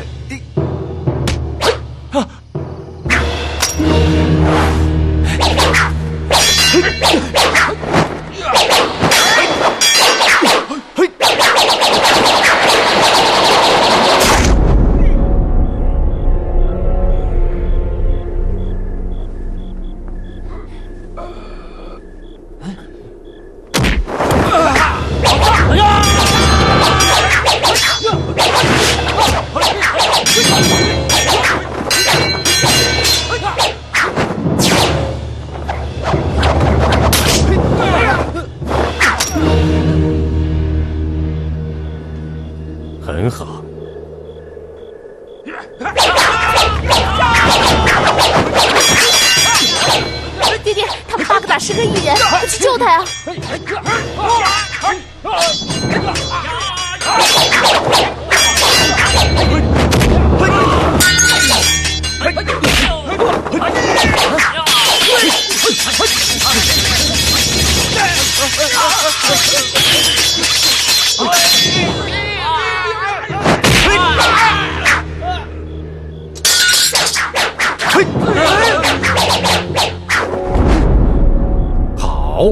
好，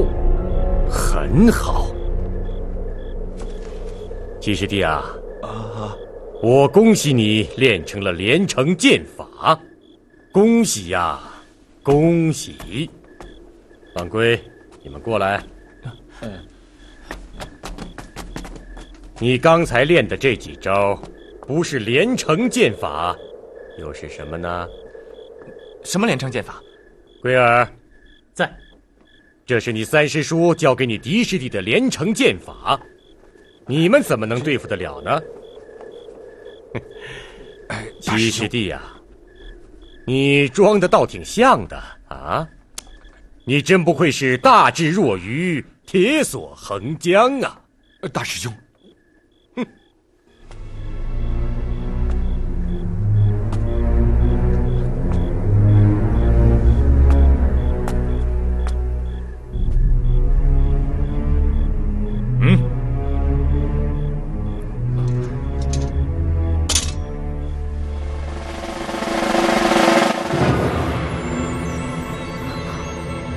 很好。七师弟啊，啊，我恭喜你练成了连城剑法，恭喜呀、啊，恭喜！晚归，你们过来。嗯。你刚才练的这几招，不是连城剑法，又是什么呢？什么连城剑法？龟儿，在。 这是你三师叔教给你狄师弟的连城剑法，你们怎么能对付得了呢？狄师弟呀、啊，你装的倒挺像的啊！你真不愧是大智若愚、铁索横江啊！大师兄，哼！嗯，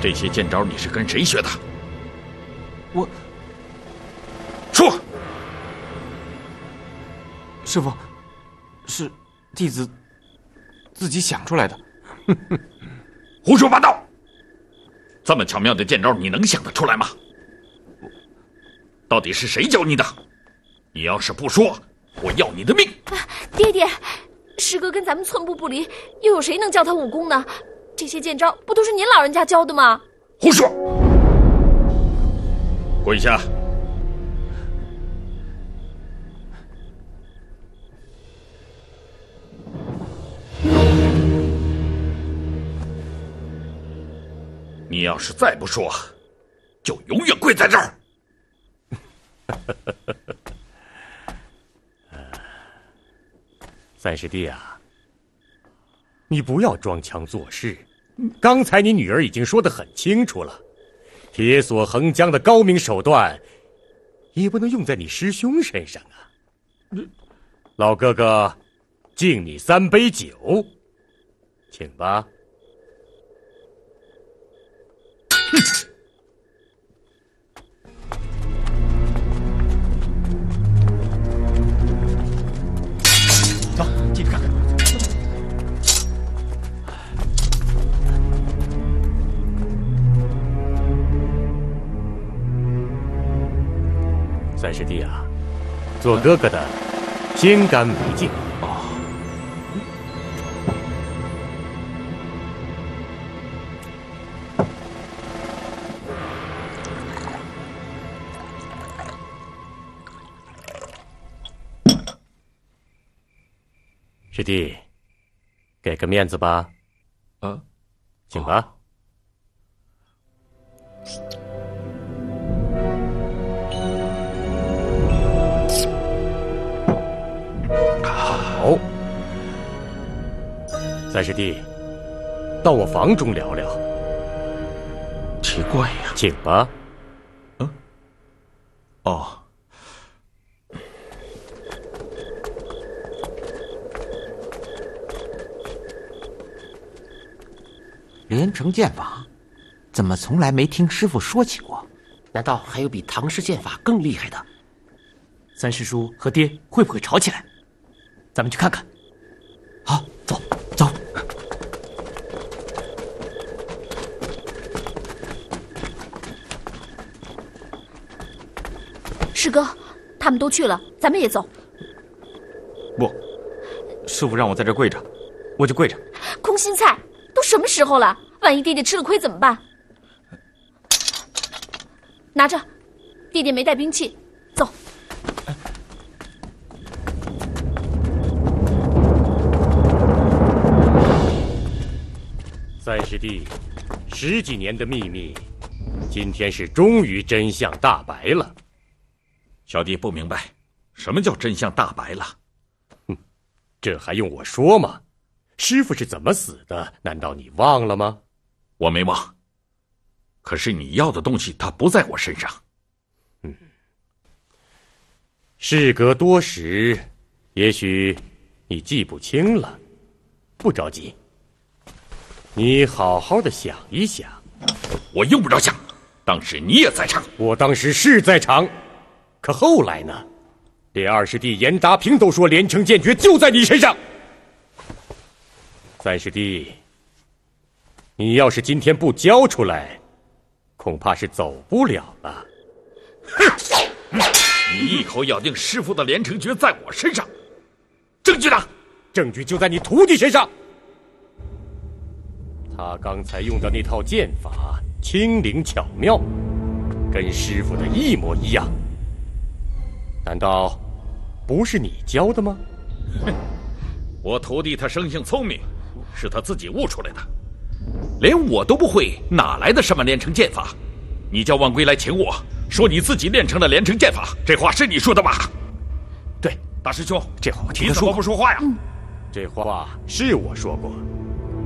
这些剑招你是跟谁学的？我说，师父，是弟子自己想出来的。胡说八道！这么巧妙的剑招，你能想得出来吗？ 到底是谁教你的？你要是不说，我要你的命！啊、爹爹，师哥跟咱们寸步不离，又有谁能教他武功呢？这些剑招不都是您老人家教的吗？胡说！跪下！你要是再不说，就永远跪在这儿！ 三师弟啊，你不要装腔作势。刚才你女儿已经说得很清楚了，铁索横江的高明手段，也不能用在你师兄身上啊。老哥哥，敬你三杯酒，请吧。哼。 三师弟啊，做哥哥的心甘为敬哦。师弟，给个面子吧。啊，请吧。哦 好，三师弟，到我房中聊聊。奇怪呀，请吧。嗯。哦。连城剑法，怎么从来没听师傅说起过？难道还有比唐氏剑法更厉害的？三师叔和爹会不会吵起来？ 咱们去看看，好，走走。师哥，他们都去了，咱们也走。不，师傅让我在这跪着，我就跪着。空心菜，都什么时候了？万一爹爹吃了亏怎么办？拿着，爹爹没带兵器，走。 三师弟，十几年的秘密，今天是终于真相大白了。小弟不明白，什么叫真相大白了？哼，这还用我说吗？师傅是怎么死的？难道你忘了吗？我没忘。可是你要的东西，它不在我身上。嗯。事隔多时，也许你记不清了。不着急。 你好好的想一想，我用不着想，当时你也在场。我当时是在场，可后来呢？连二师弟严达平都说连城剑诀就在你身上。三师弟，你要是今天不交出来，恐怕是走不了了。哼！你一口咬定师父的连城诀在我身上，证据呢？证据就在你徒弟身上。 他刚才用的那套剑法轻灵巧妙，跟师傅的一模一样。难道不是你教的吗？哼，我徒弟他生性聪明，是他自己悟出来的，连我都不会，哪来的什么连城剑法？你叫万归来请我说你自己练成了连城剑法，这话是你说的吧？对，大师兄，这话我听他说过。你怎么不说话呀？嗯、这话是我说过。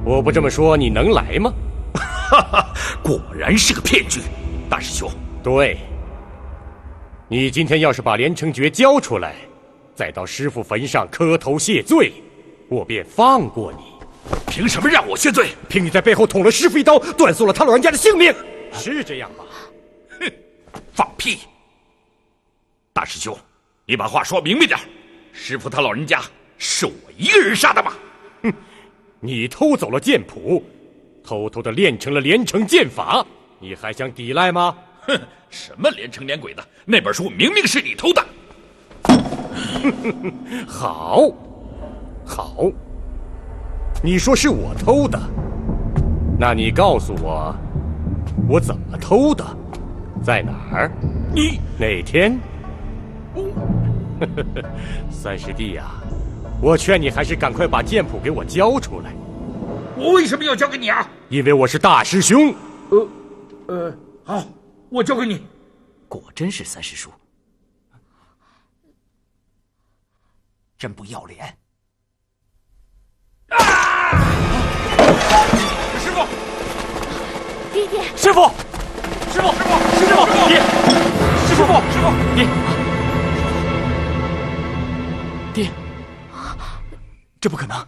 我不这么说，你能来吗？哈哈，果然是个骗局，大师兄。对，你今天要是把连城诀交出来，再到师父坟上磕头谢罪，我便放过你。凭什么让我谢罪？凭你在背后捅了师父一刀，断送了他老人家的性命，是这样吧？哼，放屁！大师兄，你把话说明白点，师父他老人家是我一个人杀的吗？哼。 你偷走了剑谱，偷偷的练成了连城剑法，你还想抵赖吗？哼，什么连城连鬼的，那本书明明是你偷的。好，好，你说是我偷的，那你告诉我，我怎么偷的，在哪儿？你哪天？三师弟呀、啊。 我劝你还是赶快把剑谱给我交出来。我为什么要交给你啊？因为我是大师兄。呃，呃，好，我交给你。果真是三师叔，真不要脸！啊！师傅，爹爹，师傅，师傅，师傅，师傅，爹，师傅，师傅，爹，爹。 这不可能！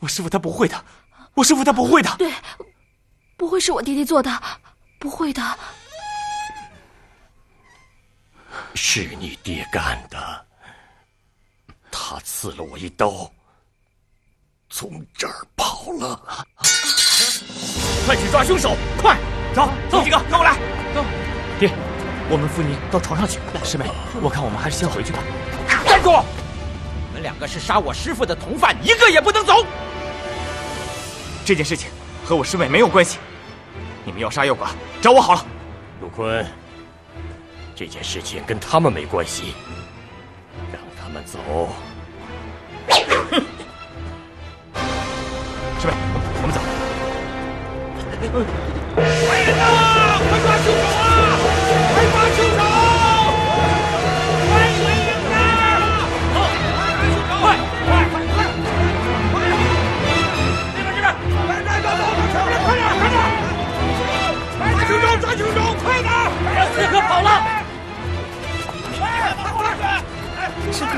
我师父他不会的，我师父他不会的。对，不会是我爹爹做的，不会的。是你爹干的，他刺了我一刀，从这儿跑了。快去抓凶手！快，走，走几个，跟我来。走，爹，我们扶你到床上去。师妹，我看我们还是先回去吧。站住！ 你们两个是杀我师父的同犯，一个也不能走。这件事情和我师妹没有关系，你们要杀要剐，找我好了。陆坤，这件事情跟他们没关系，让他们走。师妹，我们走。来人呐，快抓凶手啊！快抓凶手！ 抓凶手！快点！让刺客跑了！师哥，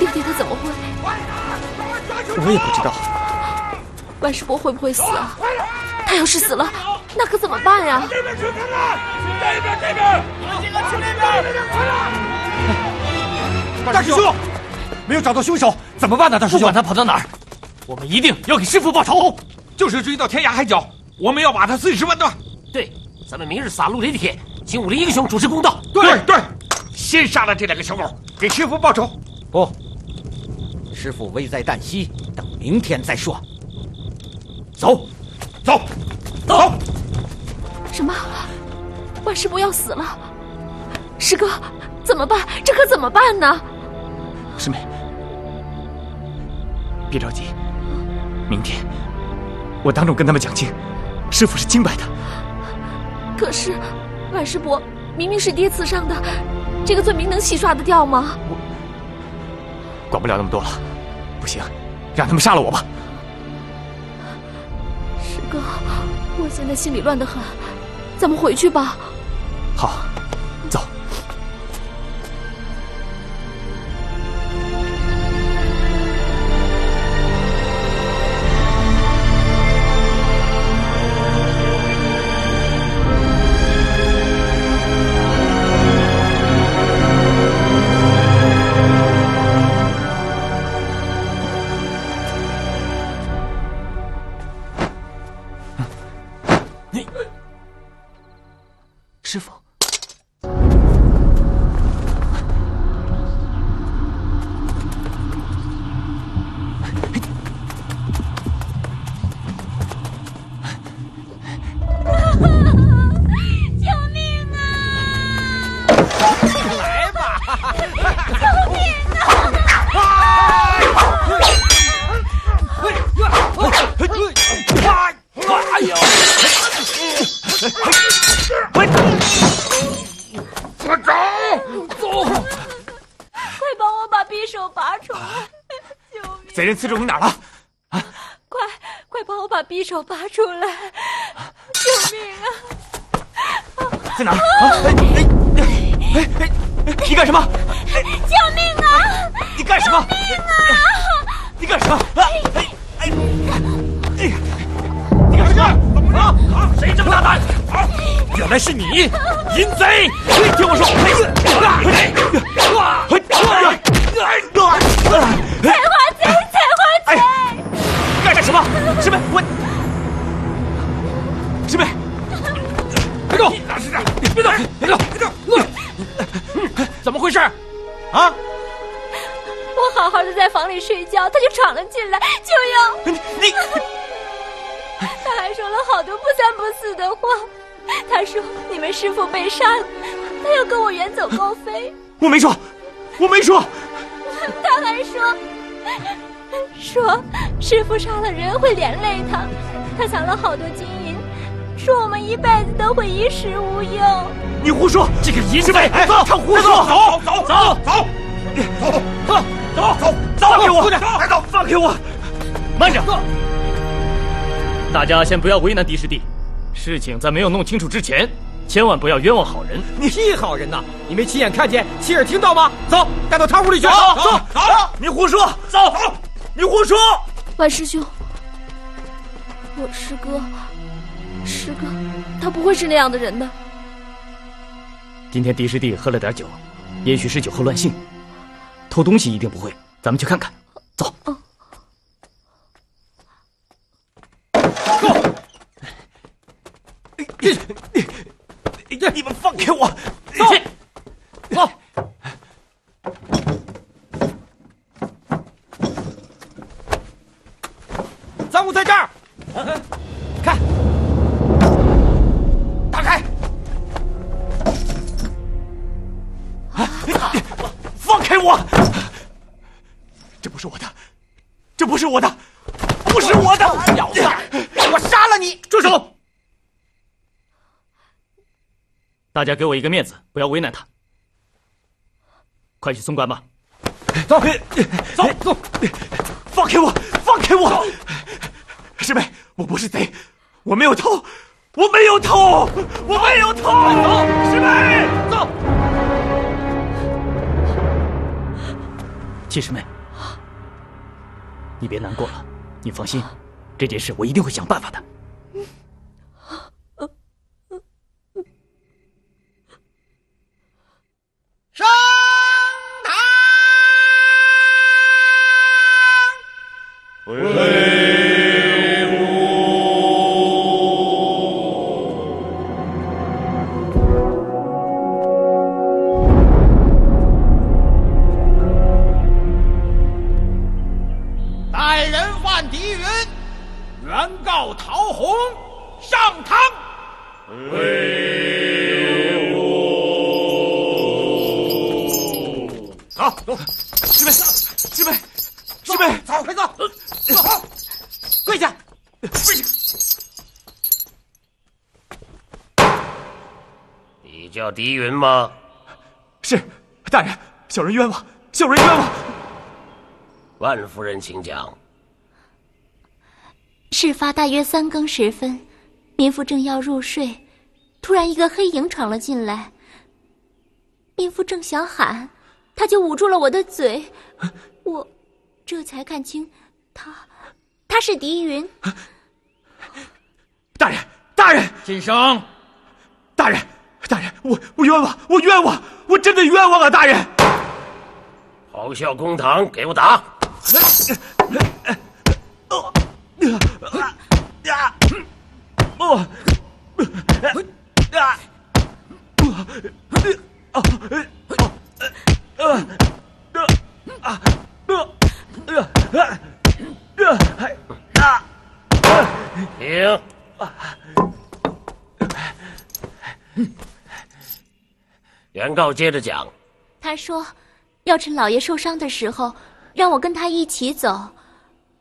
爹爹他怎么会？我也不知道。万世博会不会死啊？他要是死了，那可怎么办呀？这边去看看！这边这边！这个去那边！快点！大师兄，没有找到凶手，怎么办呢？大师兄，不管他跑到哪儿，我们一定要给师父报仇，就是追到天涯海角。 我们要把他碎尸万段。对，咱们明日撒戮雷铁，请武林英雄主持公道。对 对, 对，先杀了这两个小狗，给师父报仇。不，师父危在旦夕，等明天再说。走，走，走。什么？万师伯要死了？师哥，怎么办？这可怎么办呢？师妹，别着急，明天我当众跟他们讲清。 师父是清白的，可是万师伯明明是爹刺伤的，这个罪名能洗刷得掉吗？我管不了那么多了，不行，让他们杀了我吧。师哥，我现在心里乱得很，咱们回去吧。好，走。你，师父。 贼人刺中你哪儿了？啊！快快帮我把匕首拔出来！救命啊！在哪儿？哎哎哎！你干什么？救命啊！你干什么？救命啊！你干什么？啊！哎哎！你干什么？啊！谁这么大胆？原来是你，淫贼！听我说！哇！采花贼！ 干什么？师妹，我师妹，别动！别动！别动！别动！怎么回事？啊！我好好的在房里睡觉，他就闯了进来，就要你。他还说了好多不三不四的话。他说你们师父被杀了，他要跟我远走高飞。我没说，我没说。他还说。 说师父杀了人会连累他，他藏了好多金银，说我们一辈子都会衣食无忧。你胡说！这个淫贼，走，他胡说！走走走走走走走走，放给我！快点，快走，放给我！慢着，大家先不要为难狄师弟，事情在没有弄清楚之前，千万不要冤枉好人。你是好人呐！你没亲眼看见，亲耳听到吗？走，带到他屋里去。走走走！你胡说！走走。 你胡说！万师兄，我师哥，师哥，他不会是那样的人的。今天狄师弟喝了点酒，也许是酒后乱性，偷东西一定不会。咱们去看看，走。嗯、啊。你们放开我！走。走。 赃物在这儿，看，打开，放开我！这不是我的，这不是我的，不是我的！小子，我杀了你！住手！大家给我一个面子，不要为难他。快去松管吧。走，走，走！放开我！放开我！ 师妹，我不是贼，我没有偷，我没有偷，我没有偷。走，师妹，走。七师妹，你别难过了，你放心，这件事我一定会想办法的。上堂！喂。 原告陶弘上堂。好，走，师妹，师妹，师妹，走，快走，走，好，跪下，跪下。你叫狄云吗？是，大人，小人冤枉，小人冤枉。万夫人，请讲。 事发大约三更时分，民妇正要入睡，突然一个黑影闯了进来。民妇正想喊，他就捂住了我的嘴，我这才看清他，他是狄云。大人，大人，晋升，大人，大人，我我冤枉，我冤枉，我真的冤枉啊！大人，咆哮公堂，给我打！ 啊呀！哦，停！原告接着讲。他说，要趁老爷受伤的时候，让我跟他一起走，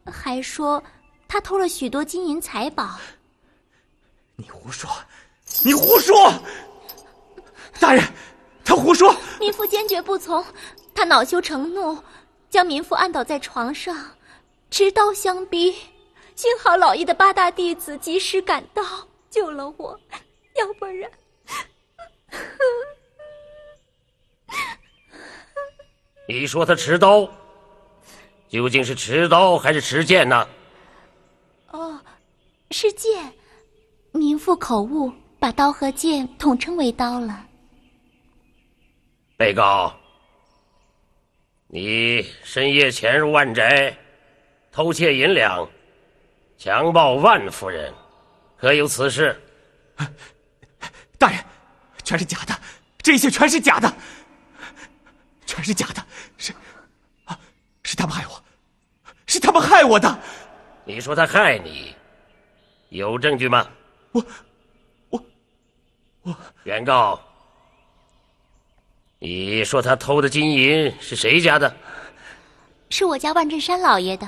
还说他偷了许多金银财宝。你胡说！你胡说！大人，他胡说！民妇坚决不从，他恼羞成怒，将民妇按倒在床上，持刀相逼。幸好老爷的八大弟子及时赶到，救了我，要不然……你说他持刀，究竟是持刀还是持剑呢？哦，是剑。民妇口误，把刀和剑统称为刀了。被告，你深夜潜入万宅，偷窃银两，强暴万夫人，可有此事？大人，全是假的，这些全是假的，全是假的，是啊，是他们害我，是他们害我的。你说他害你，有证据吗？我，我，我，原告，你说他偷的金银是谁家的？是我家万振山老爷的。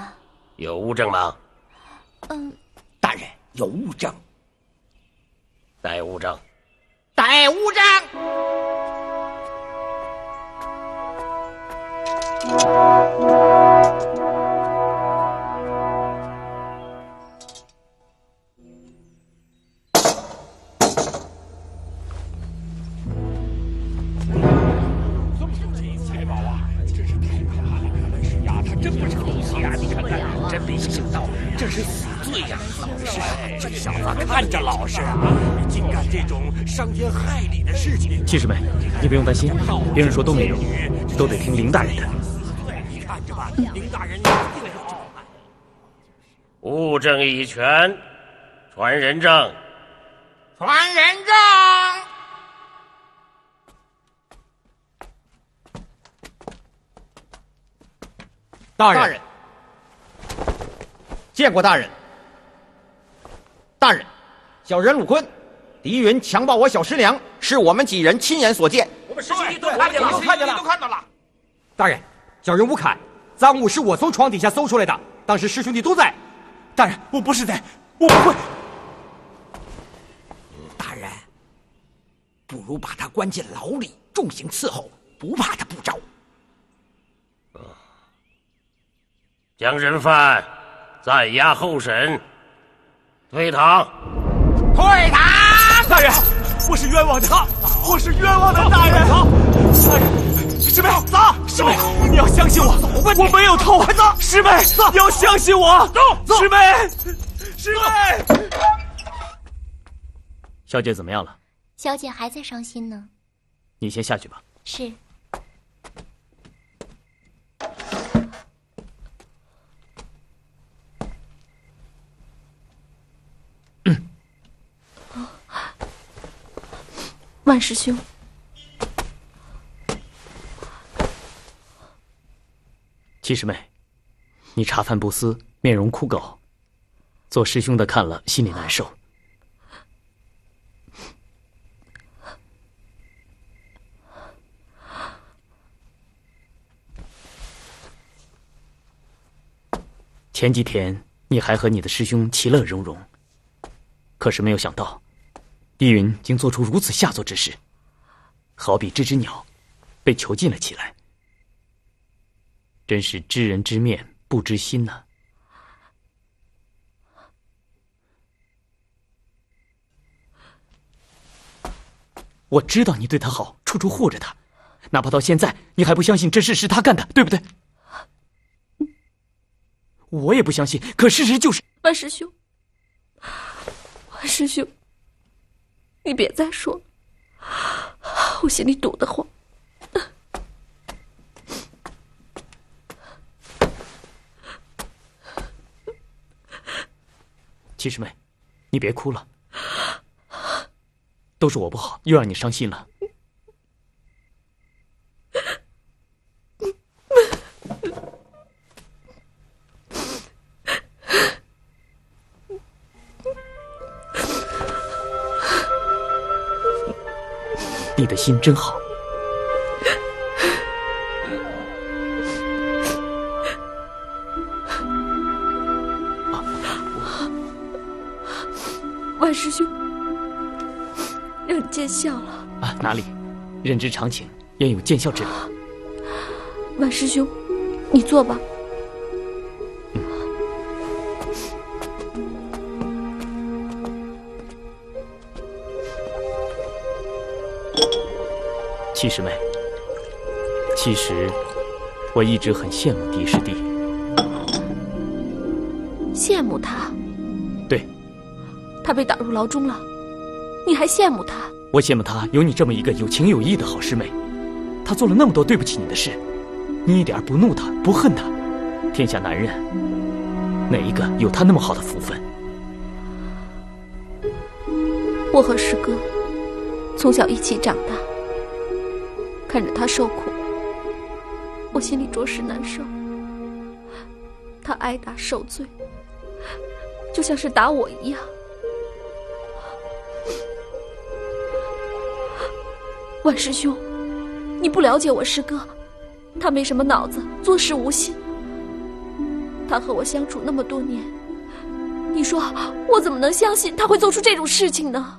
有物证吗？嗯，大人有物证。带物证，带物证。伤天害理的事情，七师妹，你不用担心，别人说都没用，都得听林大人的。林大人，物证已全，传人证，传人证。大人，大人，见过大人。大人，小人鲁坤。狄云强暴我小师娘，是我们几人亲眼所见。我们实习都看见了，看见了，都看到了。大人，小人吴凯，赃物是我从床底下搜出来的，当时师兄弟都在。大人，我不是贼，我不会。大人，不如把他关进牢里，重刑伺候，不怕他不招。将人犯暂押候审，退堂。退堂。大人，我是冤枉的，我是冤枉的，大人。大人，师妹，走，师妹，你要相信我，我没有偷，走，师妹，你要相信我，走，师妹，师妹。小姐怎么样了？小姐还在伤心呢。你先下去吧。是。万师兄，七师妹，你茶饭不思，面容枯槁，做师兄的看了心里难受。前几天你还和你的师兄其乐融融，可是没有想到。狄云竟做出如此下作之事，好比这只鸟被囚禁了起来，真是知人知面不知心呢、啊。我知道你对他好，处处护着他，哪怕到现在你还不相信这事是他干的，对不对？我也不相信，可事实就是……万师兄，万师兄。你别再说了，我心里堵得慌。七师妹，你别哭了，都是我不好，又让你伤心了。你的心真好。万师兄，让你见笑了。啊，哪里？人之常情，焉有见笑之理？万师兄，你坐吧。 七师妹，其实我一直很羡慕狄师弟。羡慕他？对。他被打入牢中了，你还羡慕他？我羡慕他有你这么一个有情有义的好师妹。他做了那么多对不起你的事，你一点不怒他，不恨他。天下男人，哪一个有他那么好的福分？我和师哥从小一起长大。 看着他受苦，我心里着实难受。他挨打受罪，就像是打我一样。万师兄，你不了解我师哥，他没什么脑子，做事无心。他和我相处那么多年，你说我怎么能相信他会做出这种事情呢？